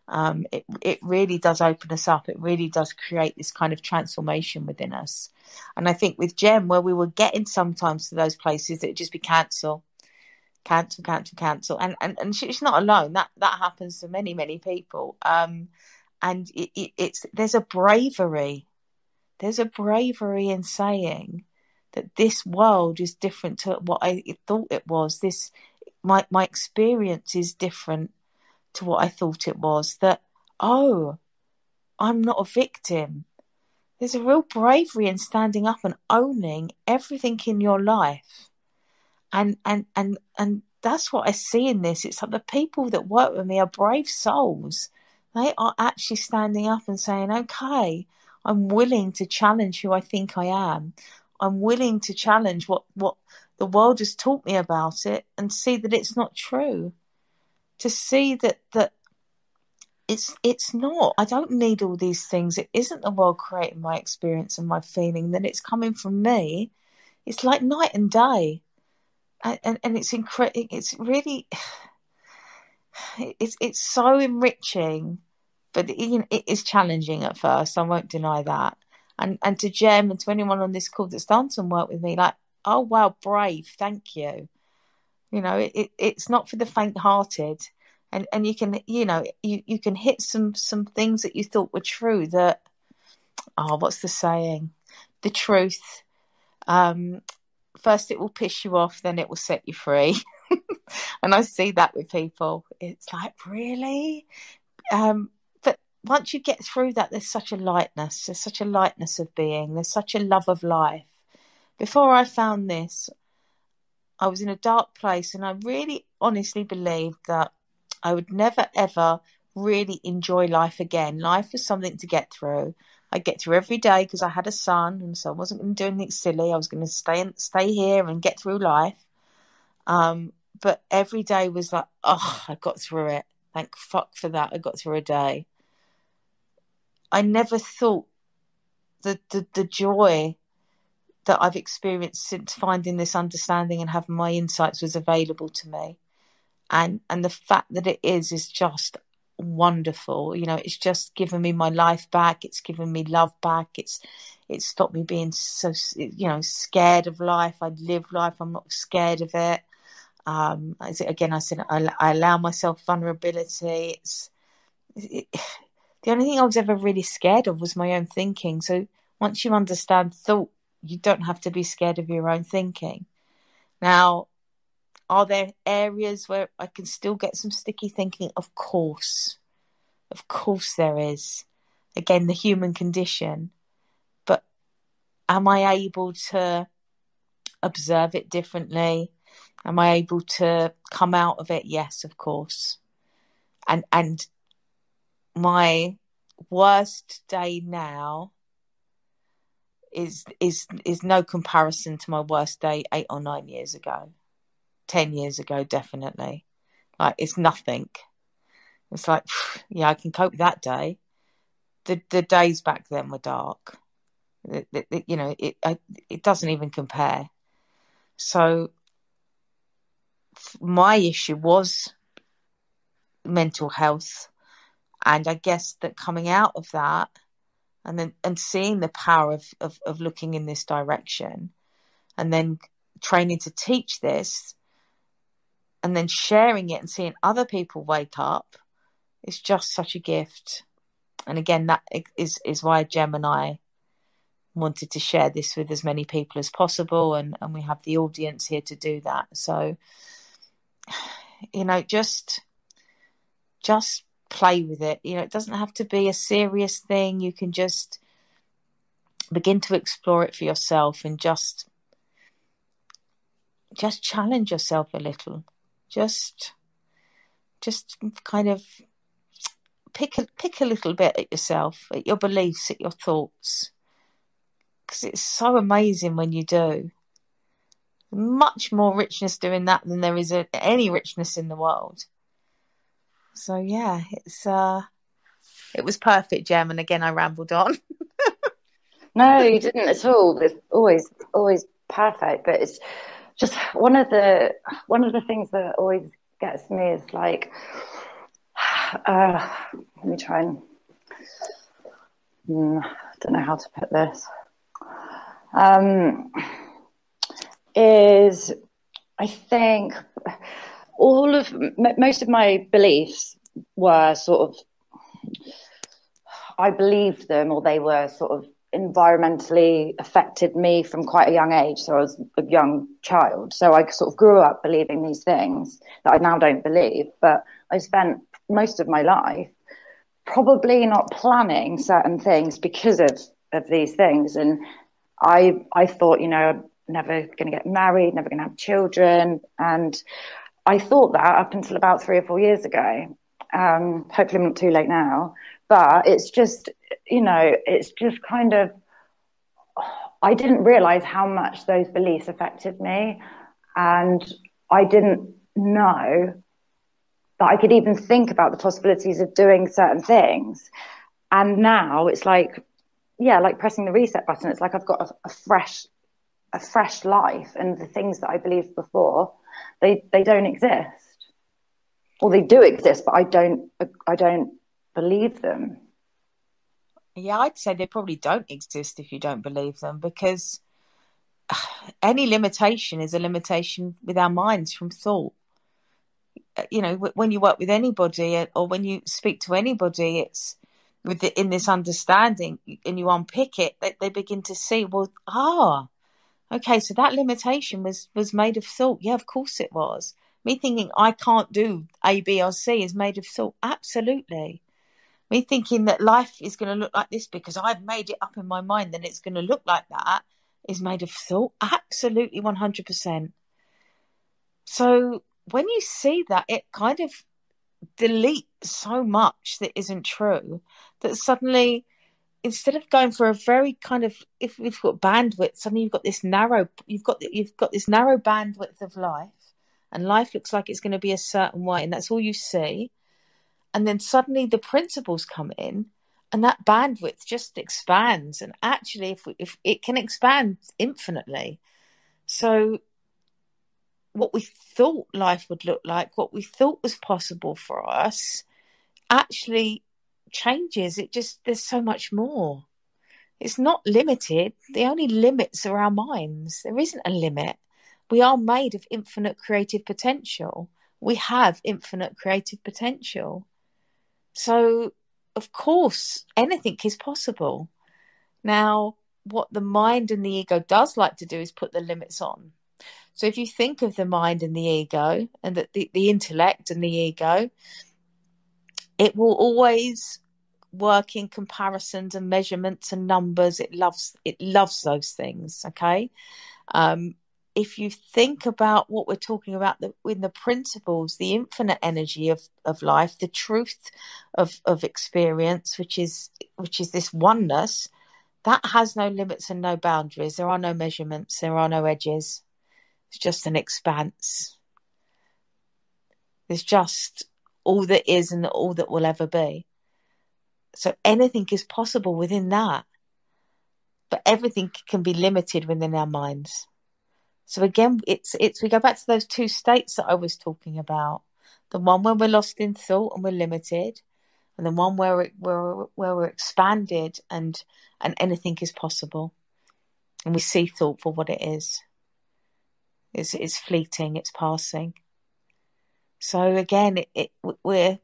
Um, it, it really does open us up. It really does create this kind of transformation within us. And I think with Jem, where we were getting sometimes to those places, it would just be cancel, cancel, cancel, cancel. And, and, and she's not alone. That, that happens to many, many people. Um, and it, it, it's, there's a bravery. There's a bravery in saying that this world is different to what I thought it was. This, my, my experience is different to what I thought it was. That, oh, I'm not a victim. There's a real bravery in standing up and owning everything in your life. And and and and that's what I see in this. It's like the people that work with me are brave souls. They are actually standing up and saying, okay, I'm willing to challenge who I think I am. I'm willing to challenge what, what the world has taught me about it and see that it's not true. To see that that it's it's not. I don't need all these things. It isn't the world creating my experience and my feeling. That it's coming from me. It's like night and day, and and, and it's incredible. It's really, it's it's so enriching, but it, you know, it is challenging at first. I won't deny that. And and to Jem and to anyone on this call that's done some work with me, like, oh wow, brave, thank you. You know, it, it's not for the faint-hearted, and, and you can, you know, you, you can hit some some things that you thought were true that, oh, what's the saying? The truth. Um, first, it will piss you off, then it will set you free. And I see that with people. It's like, really? Um, but once you get through that, there's such a lightness. There's such a lightness of being. There's such a love of life. Before I found this, I was in a dark place, and I really honestly believed that I would never, ever really enjoy life again. Life was something to get through. I get through every day because I had a son, and so I wasn't going to do anything silly. I was going to stay in, stay here and get through life. Um, but every day was like, oh, I got through it. Thank fuck for that. I got through a day. I never thought that the, the joy that I've experienced since finding this understanding and having my insights was available to me. And and the fact that it is, is just wonderful. You know, it's just given me my life back. It's given me love back. It's, it's stopped me being so, you know, scared of life. I live life. I'm not scared of it. Um, again, I said, I, I allow myself vulnerability. It's it, the only thing I was ever really scared of was my own thinking. So once you understand thought, you don't have to be scared of your own thinking. Now, are there areas where I can still get some sticky thinking? Of course. Of course there is. Again, the human condition. But am I able to observe it differently? Am I able to come out of it? Yes, of course. And and my worst day now is is is no comparison to my worst day eight or nine years ago, ten years ago, definitely. Like, it's nothing. It's like, yeah, I can cope with that day. The the days back then were dark. The, the, the, you know, it I, it doesn't even compare. So my issue was mental health, and I guess that coming out of that, and then and seeing the power of, of, of looking in this direction, and then training to teach this, and then sharing it and seeing other people wake up, is just such a gift. And again, that is, is why Jem and I wanted to share this with as many people as possible, and, and we have the audience here to do that. So, you know, just just play with it. You know, it doesn't have to be a serious thing. You can just begin to explore it for yourself and just just challenge yourself a little. Just just kind of pick a, pick a little bit at yourself, at your beliefs, at your thoughts. Because it's so amazing when you do. Much more richness doing that than there is a, any richness in the world. So yeah, it's uh, it was perfect, Jem. And again, I rambled on. No, you didn't at all. It's always always perfect. But it's just one of the one of the things that always gets me is like, uh, let me try and mm, I don't know how to put this. Um. Is I think all of m- most of my beliefs were sort of, I believed them, or they were sort of environmentally affected me from quite a young age. So I was a young child. So I sort of grew up believing these things that I now don't believe, but I spent most of my life probably not planning certain things because of, of these things. And I, I thought, you know, never going to get married, never going to have children. And I thought that up until about three or four years ago. Um, hopefully I'm not too late now. But it's just, you know, it's just kind of, I didn't realise how much those beliefs affected me. And I didn't know that I could even think about the possibilities of doing certain things. And now it's like, yeah, like pressing the reset button. It's like I've got a, a fresh a fresh life, and the things that I believed before, they they don't exist, or they do exist, but I don't I don't believe them. Yeah, I'd say they probably don't exist if you don't believe them, because any limitation is a limitation with our minds from thought. You know, when you work with anybody or when you speak to anybody, it's with the, in this understanding, and you unpick it, they, they begin to see, well, ah, okay, so that limitation was, was made of thought. Yeah, of course it was. Me thinking I can't do A, B or C is made of thought. Absolutely. Me thinking that life is going to look like this because I've made it up in my mind that it's going to look like that is made of thought. Absolutely, one hundred percent. So when you see that, it kind of deletes so much that isn't true, that suddenly, instead of going for a very kind of, if we've got bandwidth, suddenly you've got this narrow, you've got you've got this narrow bandwidth of life, and life looks like it's going to be a certain way, and that's all you see. And then suddenly the principles come in, and that bandwidth just expands. And actually, if we, if it can expand infinitely, so what we thought life would look like, what we thought was possible for us, actually changes. It just, there's so much more. It's not limited. The only limits are our minds. There isn't a limit. We are made of infinite creative potential. We have infinite creative potential. So of course anything is possible. Now what the mind and the ego does like to do is put the limits on. So if you think of the mind and the ego, and that the, the intellect and the ego, it will always work in comparisons and measurements and numbers. It loves it loves those things, okay? Um, if you think about what we're talking about the, in the principles, the infinite energy of, of life, the truth of, of experience, which is which is this oneness, that has no limits and no boundaries. There are no measurements. There are no edges. It's just an expanse. There's just all that is and all that will ever be. So anything is possible within that. But everything can be limited within our minds. So again, it's it's we go back to those two states that I was talking about. The one where we're lost in thought and we're limited. And the one where it, where, where we're expanded and, and anything is possible. And we see thought for what it is. It's, it's fleeting, it's passing. So again, it, it, we're,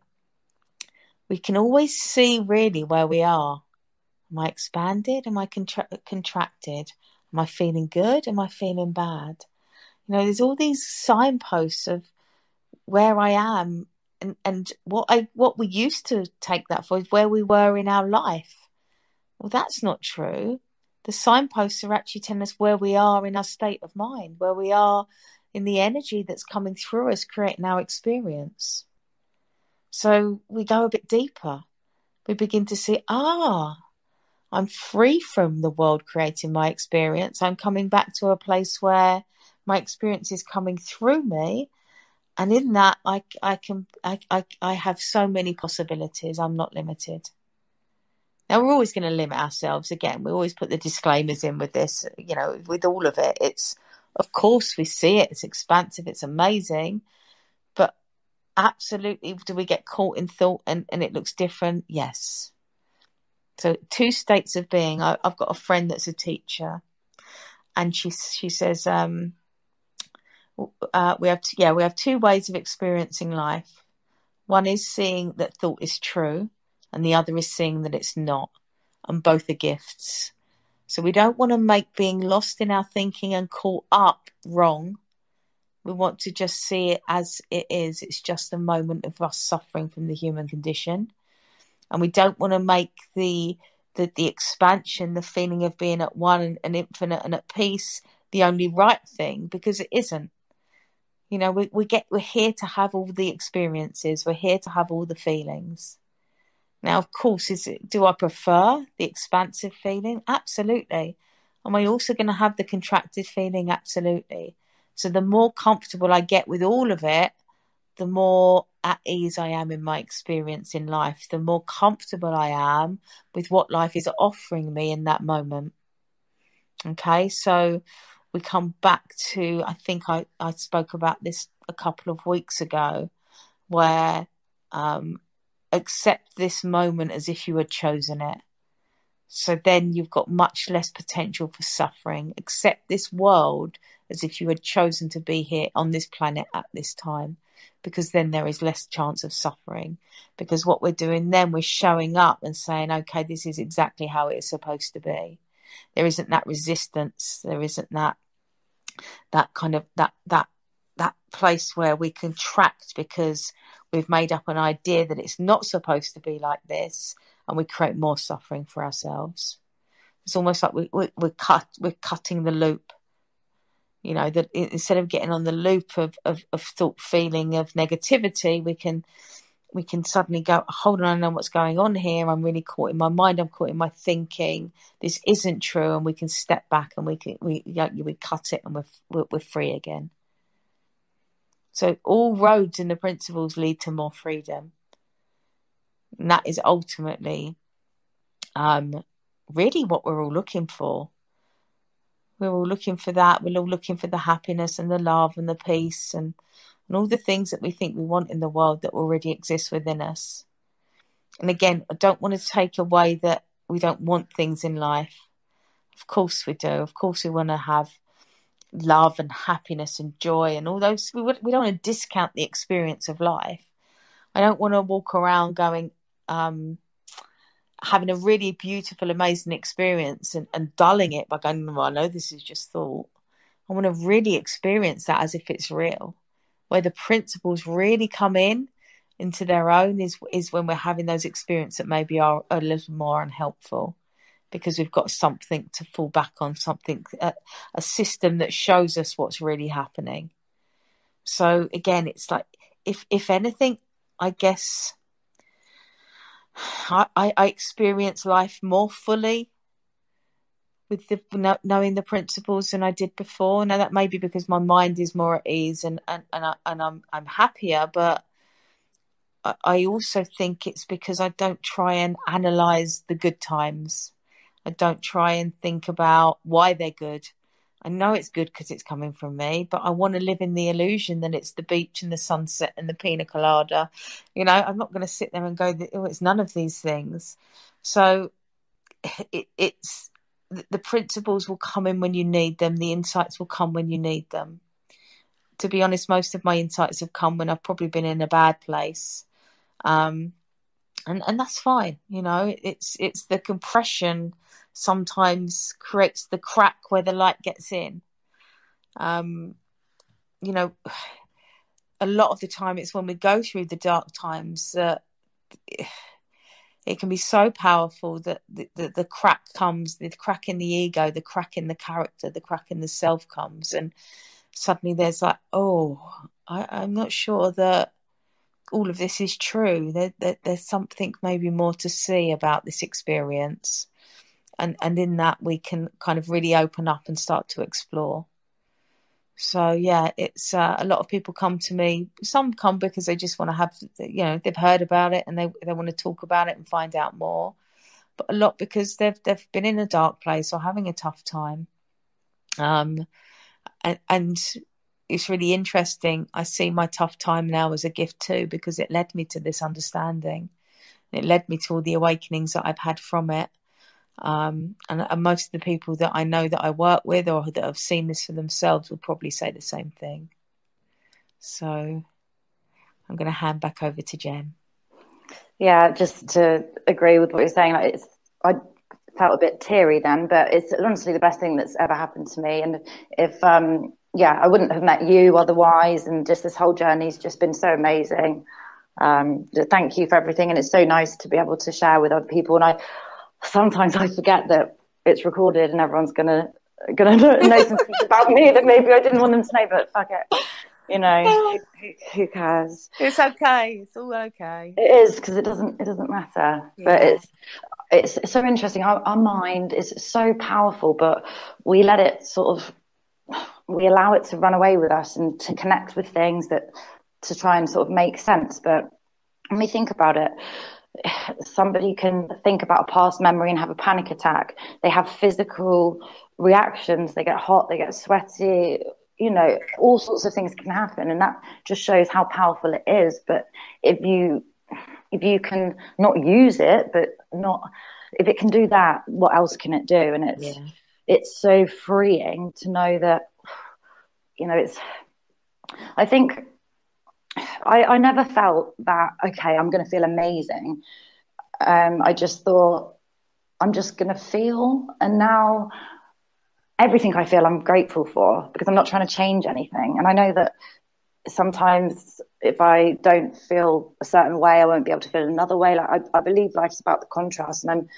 we can always see really where we are. Am I expanded? Am I contra- contracted? Am I feeling good? Am I feeling bad? You know, there's all these signposts of where I am and, and what I what we used to take that for is where we were in our life. Well, that's not true. The signposts are actually telling us where we are in our state of mind, where we are in the energy that's coming through us, creating our experience. So we go a bit deeper. We begin to see, ah, I'm free from the world creating my experience. I'm coming back to a place where my experience is coming through me. And in that, I, I can, I, I, I have so many possibilities. I'm not limited. Now, we're always going to limit ourselves. Again, we always put the disclaimers in with this, you know, with all of it. It's, of course, we see it. It's expansive. It's amazing. But absolutely, do we get caught in thought and, and it looks different? Yes. So two states of being. I, I've got a friend that's a teacher, and she she says, um, uh, we have to, yeah, we have two ways of experiencing life. One is seeing that thought is true, and the other is seeing that it's not, and both are gifts. So we don't want to make being lost in our thinking and caught up wrong. We want to just see it as it is. It's just a moment of us suffering from the human condition. And we don't want to make the, the the expansion, the feeling of being at one and infinite and at peace, the only right thing, because it isn't. You know, we, we get, we're here to have all the experiences. We're here to have all the feelings. Now, of course, is it, do I prefer the expansive feeling? Absolutely. Am I also going to have the contracted feeling? Absolutely. So the more comfortable I get with all of it, the more at ease I am in my experience in life, the more comfortable I am with what life is offering me in that moment. Okay, so we come back to, I think I, I spoke about this a couple of weeks ago, where um, accept this moment as if you had chosen it. So then you've got much less potential for suffering. Accept this world as if you had chosen to be here on this planet at this time, because then there is less chance of suffering. Because what we're doing then, we're showing up and saying, okay, this is exactly how it is supposed to be. There isn't that resistance. There isn't that that kind of that that that place where we contract because we've made up an idea that it's not supposed to be like this, and we create more suffering for ourselves. It's almost like we, we, we're cut, we're cutting the loop. You know, that instead of getting on the loop of, of, of thought, feeling, of negativity, we can we can suddenly go, hold on, I know what's going on here. I'm really caught in my mind. I'm caught in my thinking. This isn't true. And we can step back and we can, we we cut it, and we're, we're, we're free again. So all roads and the principles lead to more freedom. And that is ultimately um, really what we're all looking for. We're all looking for that. We're all looking for the happiness and the love and the peace and, and all the things that we think we want in the world that already exist within us. And again, I don't want to take away that we don't want things in life. Of course we do. Of course we want to have love and happiness and joy and all those. We, we don't want to discount the experience of life. I don't want to walk around going, um, having a really beautiful, amazing experience and, and dulling it by going, well, I know this is just thought. I want to really experience that as if it's real. Where the principles really come in into their own is, is when we're having those experiences that maybe are a little more unhelpful, because we've got something to fall back on, something, a, a system that shows us what's really happening. So again, it's like, if if anything, I guess I, I, I experience life more fully with the, know, knowing the principles than I did before. Now, that may be because my mind is more at ease and and, and, I, and I'm I'm happier, but I, I also think it's because I don't try and analyse the good times. I don't try and think about why they're good. I know it's good because it's coming from me, but I want to live in the illusion that it's the beach and the sunset and the pina colada. You know, I'm not going to sit there and go, oh, it's none of these things. So it, it's the principles will come in when you need them. The insights will come when you need them. To be honest, most of my insights have come when I've probably been in a bad place. Um, and, and that's fine. You know, it's, it's the compression sometimes creates the crack where the light gets in. Um, you know, a lot of the time it's when we go through the dark times that uh, it can be so powerful that the, the, the crack comes, the crack in the ego, the crack in the character, the crack in the self comes. And suddenly there's like, oh, I, I'm not sure that all of this is true. There, there, there's something maybe more to see about this experience. And, and in that we can kind of really open up and start to explore. So, yeah, it's uh, a lot of people come to me. Some come because they just want to have, you know, they've heard about it and they, they want to talk about it and find out more. But a lot because they've they've been in a dark place or having a tough time. Um, and, and it's really interesting. I see my tough time now as a gift too, because it led me to this understanding. It led me to all the awakenings that I've had from it. Um, and, and most of the people that I know that I work with or that have seen this for themselves will probably say the same thing. So I'm going to hand back over to Jem. Yeah, just to agree with what you're saying, like it's, I felt a bit teary then, but it's honestly the best thing that's ever happened to me. And if, um, yeah, I wouldn't have met you otherwise. And just this whole journey's just been so amazing. Um, thank you for everything. And it's so nice to be able to share with other people. And I, Sometimes I forget that it's recorded and everyone's gonna gonna know some things about me that maybe I didn't want them to know, but fuck it, you know, who, who cares? It's okay, it's all okay. It is, because it doesn't it doesn't matter. Yeah. But it's it's, it's so interesting. Our, our mind is so powerful, but we let it sort of we allow it to run away with us and to connect with things that to try and sort of make sense. But when we think about it. Somebody can think about a past memory and have a panic attack. They have physical reactions. They get hot, they get sweaty, you know, all sorts of things can happen. And that just shows how powerful it is. But if you, if you can not use it, but not, if it can do that, what else can it do? And it's, yeah. It's so freeing to know that, you know, it's, I think, I, I never felt that, okay, I'm going to feel amazing. Um, I just thought, I'm just going to feel. And now everything I feel, I'm grateful for, because I'm not trying to change anything. And I know that sometimes if I don't feel a certain way, I won't be able to feel another way. Like I, I believe life's about the contrast. And I'm,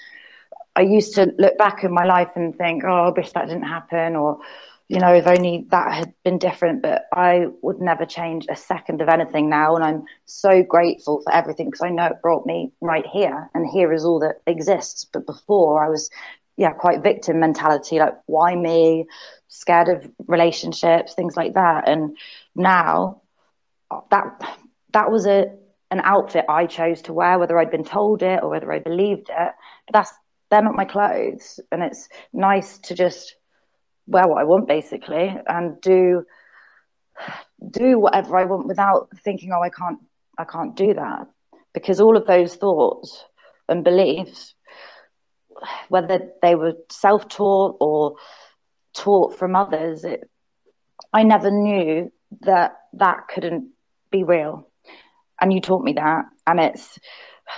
I used to look back at my life and think, oh, I wish that didn't happen, or you know, if only that had been different, but I would never change a second of anything now. And I'm so grateful for everything, because I know it brought me right here, and here is all that exists. But before I was, yeah, quite victim mentality, like why me, scared of relationships, things like that. And now that, that was a, an outfit I chose to wear, whether I'd been told it or whether I believed it, but that's, they're not my clothes. And it's nice to just wear what I want basically, and do do whatever I want without thinking, oh, I can't I can't do that, because all of those thoughts and beliefs, whether they were self-taught or taught from others, it, I never knew that that couldn't be real, and you taught me that. And it's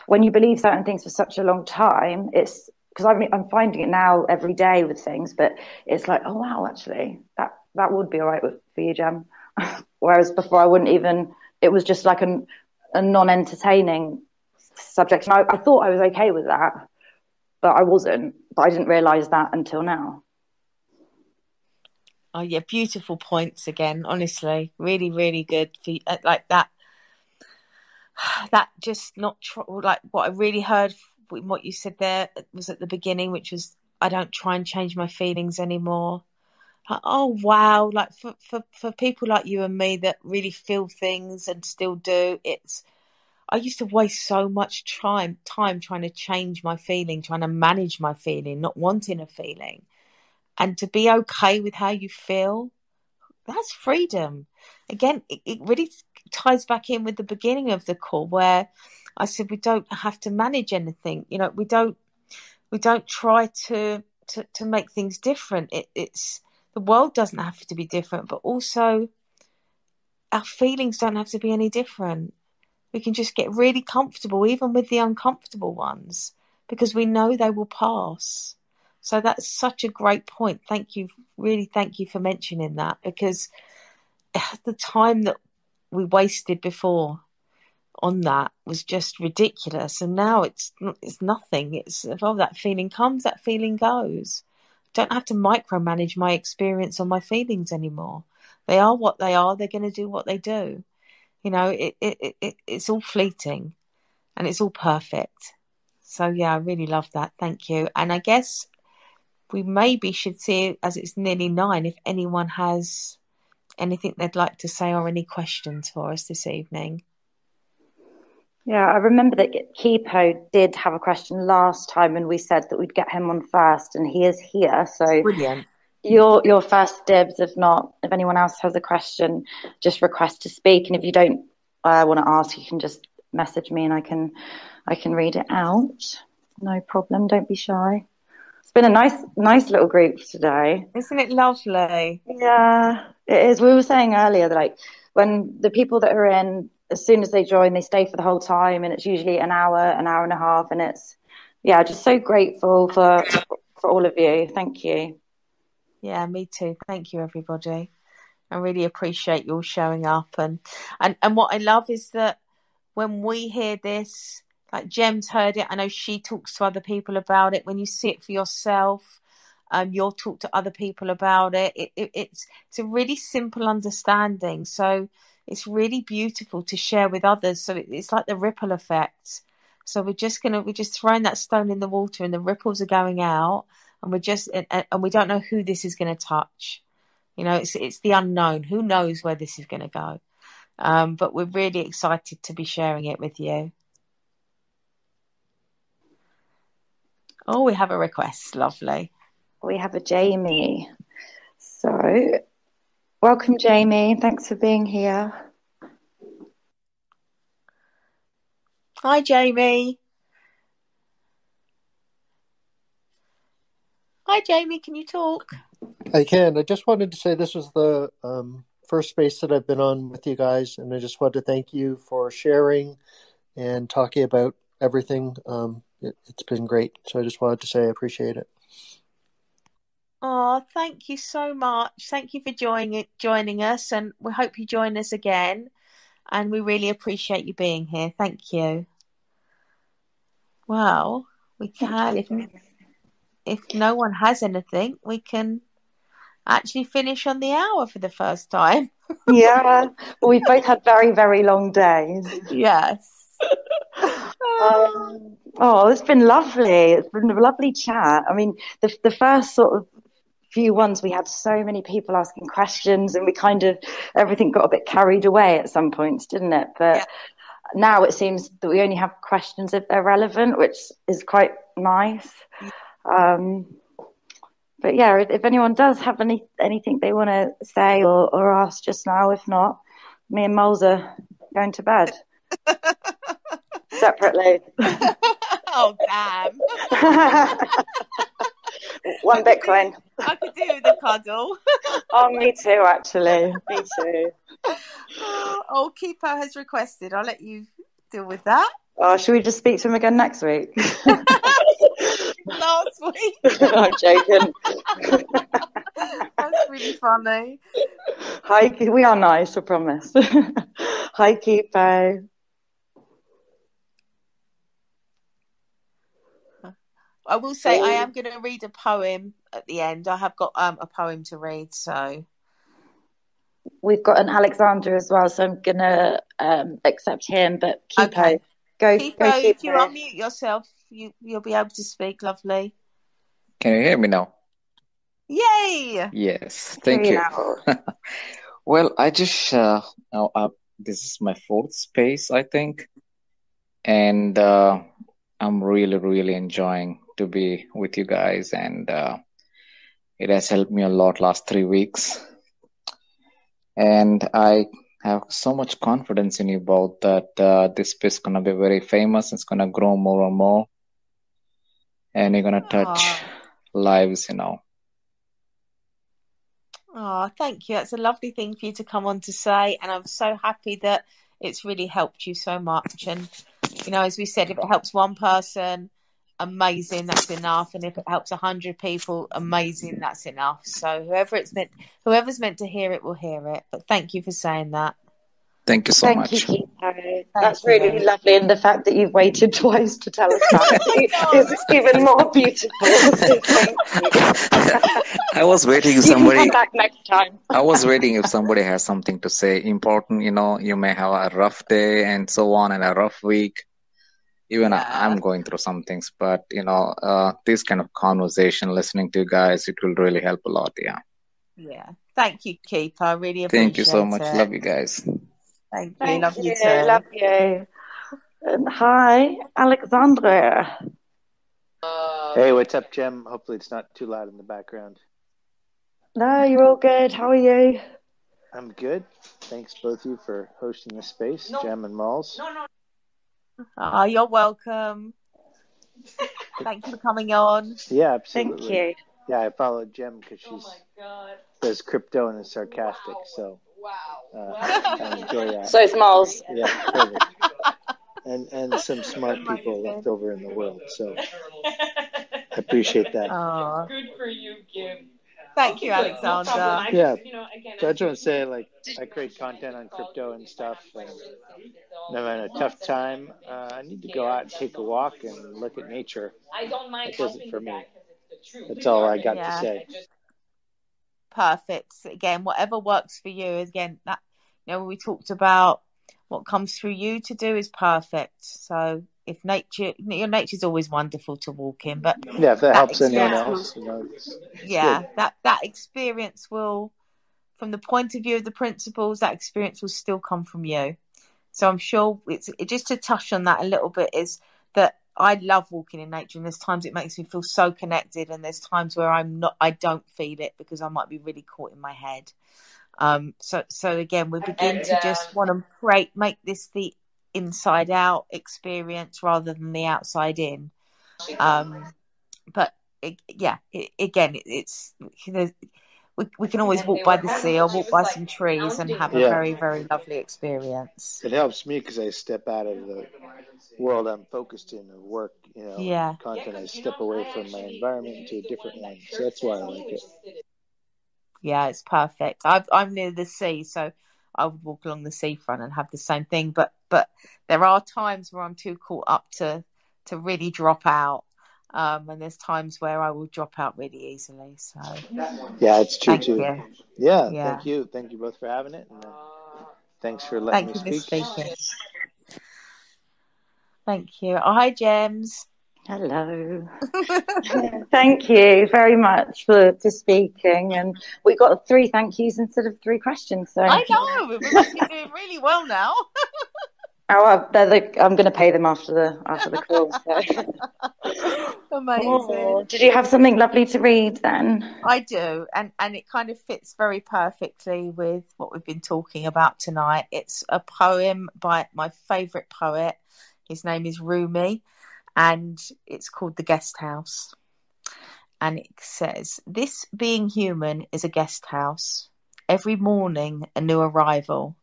when you believe certain things for such a long time, it's because I'm, I'm finding it now every day with things, but it's like, oh, wow, actually, that, that would be all right with, for you, Jem. Whereas before I wouldn't even, it was just like an, a non-entertaining subject. And I, I thought I was okay with that, but I wasn't. But I didn't realise that until now. Oh, yeah, beautiful points again, honestly. Really, really good. For, like that, that just not, tr- like what I really heard what you said there was at the beginning, which was, I don't try and change my feelings anymore. Like, oh, wow. Like for, for, for people like you and me that really feel things and still do, it's, I used to waste so much time, time trying to change my feeling, trying to manage my feeling, not wanting a feeling. And to be okay with how you feel, that's freedom. Again, it, it really ties back in with the beginning of the call where I said, we don't have to manage anything. You know, we don't, we don't try to, to, to make things different. It, it's the world doesn't have to be different, but also our feelings don't have to be any different. We can just get really comfortable, even with the uncomfortable ones, because we know they will pass. So that's such a great point. Thank you. Really. Thank you for mentioning that, because the time that we wasted before on that was just ridiculous. And now it's it's nothing. It's, oh, that feeling comes, that feeling goes. I don't have to micromanage my experience or my feelings anymore. They are what they are. They're going to do what they do. You know, it, it, it, it's all fleeting and it's all perfect. So, yeah, I really love that. Thank you. And I guess we maybe should see it as it's nearly nine. If anyone has anything they'd like to say or any questions for us this evening. Yeah, I remember that Kipo did have a question last time and we said that we'd get him on first, and he is here. So brilliant. Your your first dibs. If not, if anyone else has a question, just request to speak. And if you don't uh, want to ask, you can just message me and I can I can read it out. No problem. Don't be shy. It's been a nice nice little group today. Isn't it lovely? Yeah, it is. We were saying earlier that, like, when the people that are in, as soon as they join, they stay for the whole time, and it's usually an hour, an hour and a half. And it's, yeah, just so grateful for for all of you. Thank you. Yeah, me too. Thank you, everybody. I really appreciate you all showing up. And, and, and what I love is that when we hear this, like Jem's heard it, I know she talks to other people about it. When you see it for yourself, um, you'll talk to other people about it. It, it it's, it's a really simple understanding. So it's really beautiful to share with others. So it's like the ripple effect. So we're just going to, we're just throwing that stone in the water and the ripples are going out, and we're just, and, and we don't know who this is going to touch. You know, it's, it's the unknown. Who knows where this is going to go? Um, but we're really excited to be sharing it with you. Oh, we have a request. Lovely. We have a Jamie. So, welcome, Jamie. Thanks for being here. Hi, Jamie. Hi, Jamie. Can you talk? I can. I just wanted to say this was the um, first space that I've been on with you guys, and I just wanted to thank you for sharing and talking about everything. Um, it, it's been great. So I just wanted to say I appreciate it. Oh, thank you so much. Thank you for joining joining us, and we hope you join us again. And we really appreciate you being here. Thank you. Well, we can, if, if no one has anything, we can actually finish on the hour for the first time. Yeah, well, we've both had very, very long days. Yes. um, oh, it's been lovely. It's been a lovely chat. I mean, the the first sort of few ones, we had so many people asking questions, and we kind of, everything got a bit carried away at some points, didn't it? But yeah, now it seems that we only have questions if they're relevant, which is quite nice. Um, but yeah, if, if anyone does have any anything they want to say or, or ask just now, if not, me and Molls are going to bed separately. Oh, damn. One Bitcoin. I could do with a cuddle. Oh, me too, actually. Me too. Oh, Kipo has requested. I'll let you deal with that. Oh, should we just speak to him again next week? Last week. I'm joking. That's really funny. Hi, we are nice, I promise. Hi, Kipo. I will say I am going to read a poem at the end. I have got um, a poem to read, so we've got an Alexander as well. So I'm going to um, accept him, but Kipo, okay. go, Kipo, go. Kipo, if you unmute yourself, you you'll be able to speak. Lovely. Can you hear me now? Yay! Yes, thank you. Well, I just uh, now uh, this is my fourth space, I think, and uh, I'm really, really enjoying to be with you guys, and uh, it has helped me a lot last three weeks. And I have so much confidence in you both that uh, this space is going to be very famous. It's going to grow more and more, and you're going to touch Aww. lives, you know. Oh, thank you. That's a lovely thing for you to come on to say, and I'm so happy that it's really helped you so much. And, you know, as we said, if it helps one person, amazing, that's enough. And if it helps one hundred people, amazing, that's enough. So whoever it's meant, whoever's meant to hear it will hear it. But thank you for saying that. Thank you so Thank much. You, Thank That's you. really lovely. And the fact that you've waited twice to tell us that is even more beautiful. I was waiting if somebody... You can come back next time. I was waiting if somebody has something to say important. You know, you may have a rough day and so on and a rough week. Even yeah. I'm going through some things. But, you know, uh, this kind of conversation, listening to you guys, it will really help a lot. Yeah. Yeah. Thank you, Keith. I really appreciate it. Thank you so much. It. Love you guys. Thank you. Thank love you. you love you. And hi, Alexandra. Uh, hey, what's up, Jem? Hopefully it's not too loud in the background. No, you're all good. How are you? I'm good. Thanks both of you for hosting this space, no. Jem and Molls. No, no. Ah, oh, you're welcome. Thank you for coming on. Yeah, absolutely. Thank you. Yeah, I followed Jem because she's oh my God. says crypto and is sarcastic. Wow. So. Wow. Uh, so it's Molls. Yeah, perfect. and and some smart people left over in the world. So I appreciate that. Aww. Good for you, Kim. Thank you, Alexandra. Yeah. So I just want to say, like, I create content on crypto and stuff. And I'm having a tough time. Uh, I need to go out and take a walk and look at nature. That isn't for me. That's all I got yeah. to say. Perfect. Again, whatever works for you. Again, that, you know, we talked about what comes through you to do is perfect. So if nature, your nature's always wonderful to walk in, but yeah, if that, that helps anyone else, you know, it's, it's yeah, good. that that experience will, from the point of view of the principles, that experience will still come from you. So I'm sure it's it, just to touch on that a little bit is that I love walking in nature, and there's times it makes me feel so connected, and there's times where I'm not, I don't feel it because I might be really caught in my head. Um, so, so again, we begin and, to um, just want to create, make this the inside out experience rather than the outside in. Um, but it, yeah, it, again, it, it's you know, we we can always walk by the sea or walk by some trees and have a yeah. very very lovely experience. It helps me because I step out of the world I'm focused in of work, you know, yeah. content. Yeah, I step away I from my environment to a different one, so that's why I like it. Yeah, it's perfect. I've, I'm near the sea, so I would walk along the seafront and have the same thing. But but there are times where I'm too caught up to to really drop out, um, and there's times where I will drop out really easily. So yeah, it's true thank too. You. Yeah, yeah, thank you, thank you both for having it, and uh, thanks for letting thank me you speak. For Thank you. Oh, hi, Jems. Hello. Thank you very much for, for speaking. And we got three thank yous instead of three questions. So I know. We're actually doing really well now. oh, they're the, I'm going to pay them after the after the call. So. Amazing. Oh, did you have something lovely to read then? I do. And, and it kind of fits very perfectly with what we've been talking about tonight. It's a poem by my favourite poet. His name is Rumi, and it's called The Guest House. And it says, "This being human is a guest house. Every morning, a new arrival,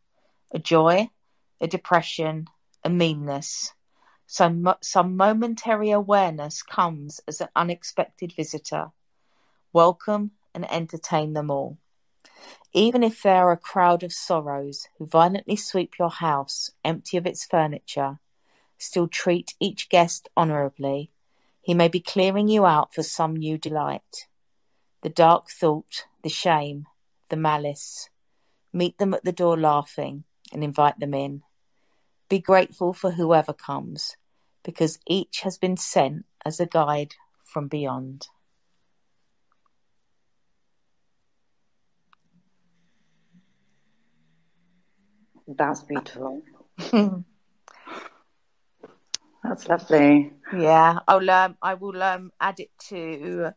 a joy, a depression, a meanness. Some, some momentary awareness comes as an unexpected visitor. Welcome and entertain them all. Even if they are a crowd of sorrows who violently sweep your house empty of its furniture, still treat each guest honourably. He may be clearing you out for some new delight. The dark thought, the shame, the malice. Meet them at the door laughing and invite them in. Be grateful for whoever comes, because each has been sent as a guide from beyond." That's beautiful. That's lovely. Yeah, I'll um, I will um, add it to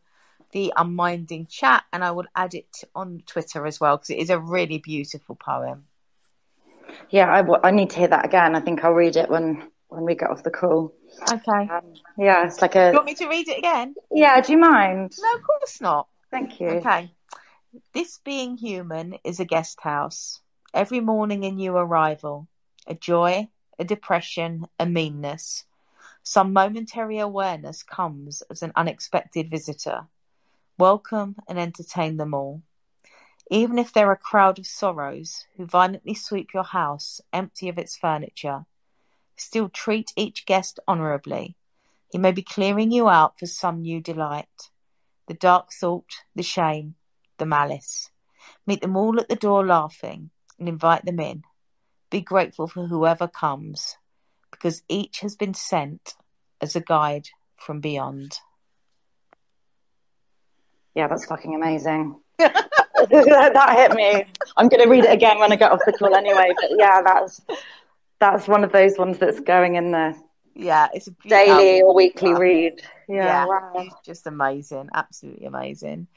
the Unminding chat, and I will add it on Twitter as well, because it is a really beautiful poem. Yeah, I, w- I need to hear that again. I think I'll read it when, when we get off the call. Okay. Um, yeah, it's like a... Do you want me to read it again? Yeah, do you mind? No, of course not. Thank you. Okay. "This being human is a guest house. Every morning a new arrival, a joy, a depression, a meanness. Some momentary awareness comes as an unexpected visitor. Welcome and entertain them all. Even if they're a crowd of sorrows who violently sweep your house empty of its furniture, still treat each guest honourably. He may be clearing you out for some new delight. The dark thought, the shame, the malice. Meet them all at the door laughing and invite them in. Be grateful for whoever comes, because each has been sent as a guide from beyond. Yeah, that's fucking amazing. That hit me. I'm going to read it again when I get off the call anyway. But yeah, that's that's one of those ones that's going in there. Yeah, it's a daily or weekly yeah. read. Yeah, yeah wow. It's just amazing, absolutely amazing.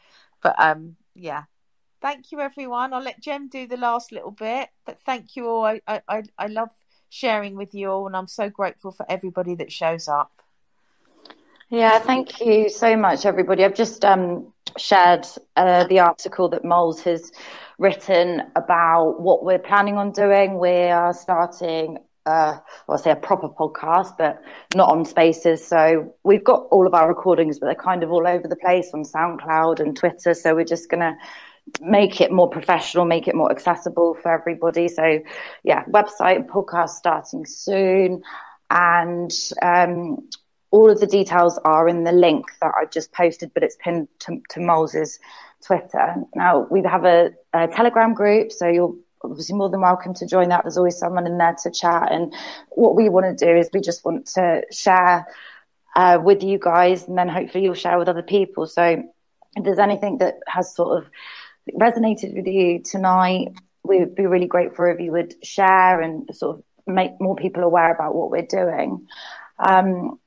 But um, yeah, thank you everyone. I'll let Jem do the last little bit. But thank you all. I I I love sharing with you all, and I'm so grateful for everybody that shows up. Yeah, thank you so much, everybody. I've just um. shared uh, the article that Molls has written about what we're planning on doing. We are starting, uh, well, I'll say a proper podcast, but not on Spaces. So we've got all of our recordings, but they're kind of all over the place on SoundCloud and Twitter. So we're just going to make it more professional, make it more accessible for everybody. So yeah, website and podcast starting soon. And um all of the details are in the link that I've just posted, but it's pinned to, to Molls' Twitter. Now, we have a, a Telegram group, so you're obviously more than welcome to join that. There's always someone in there to chat. And what we want to do is we just want to share uh, with you guys, and then hopefully you'll share with other people. So if there's anything that has sort of resonated with you tonight, we would be really grateful if you would share and sort of make more people aware about what we're doing. Um,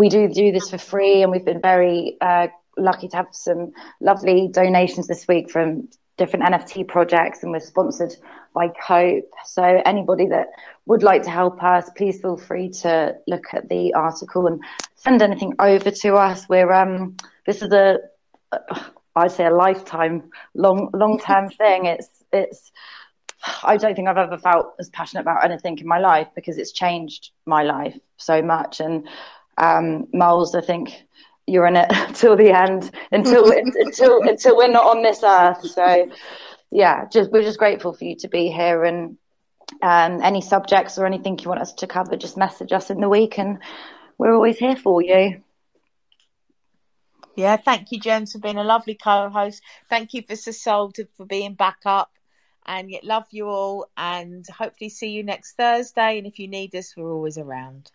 We do do this for free, and we've been very uh, lucky to have some lovely donations this week from different N F T projects, and we're sponsored by COPE. So anybody that would like to help us, please feel free to look at the article and send anything over to us. We're um, this is a, I'd say a lifetime, long, long-term thing. It's it's. I don't think I've ever felt as passionate about anything in my life, because it's changed my life so much. And Um, Molls, I think you're in it till the end, until until until we're not on this earth. So, yeah, just we're just grateful for you to be here. And um, any subjects or anything you want us to cover, just message us in the week, and we're always here for you. Yeah, thank you, Jem, for being a lovely co-host. Thank you for Sasolda for being back up. And yet, love you all, and hopefully see you next Thursday. And if you need us, we're always around.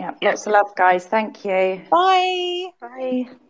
Yeah, lots of love, guys. Thank you. Bye. Bye.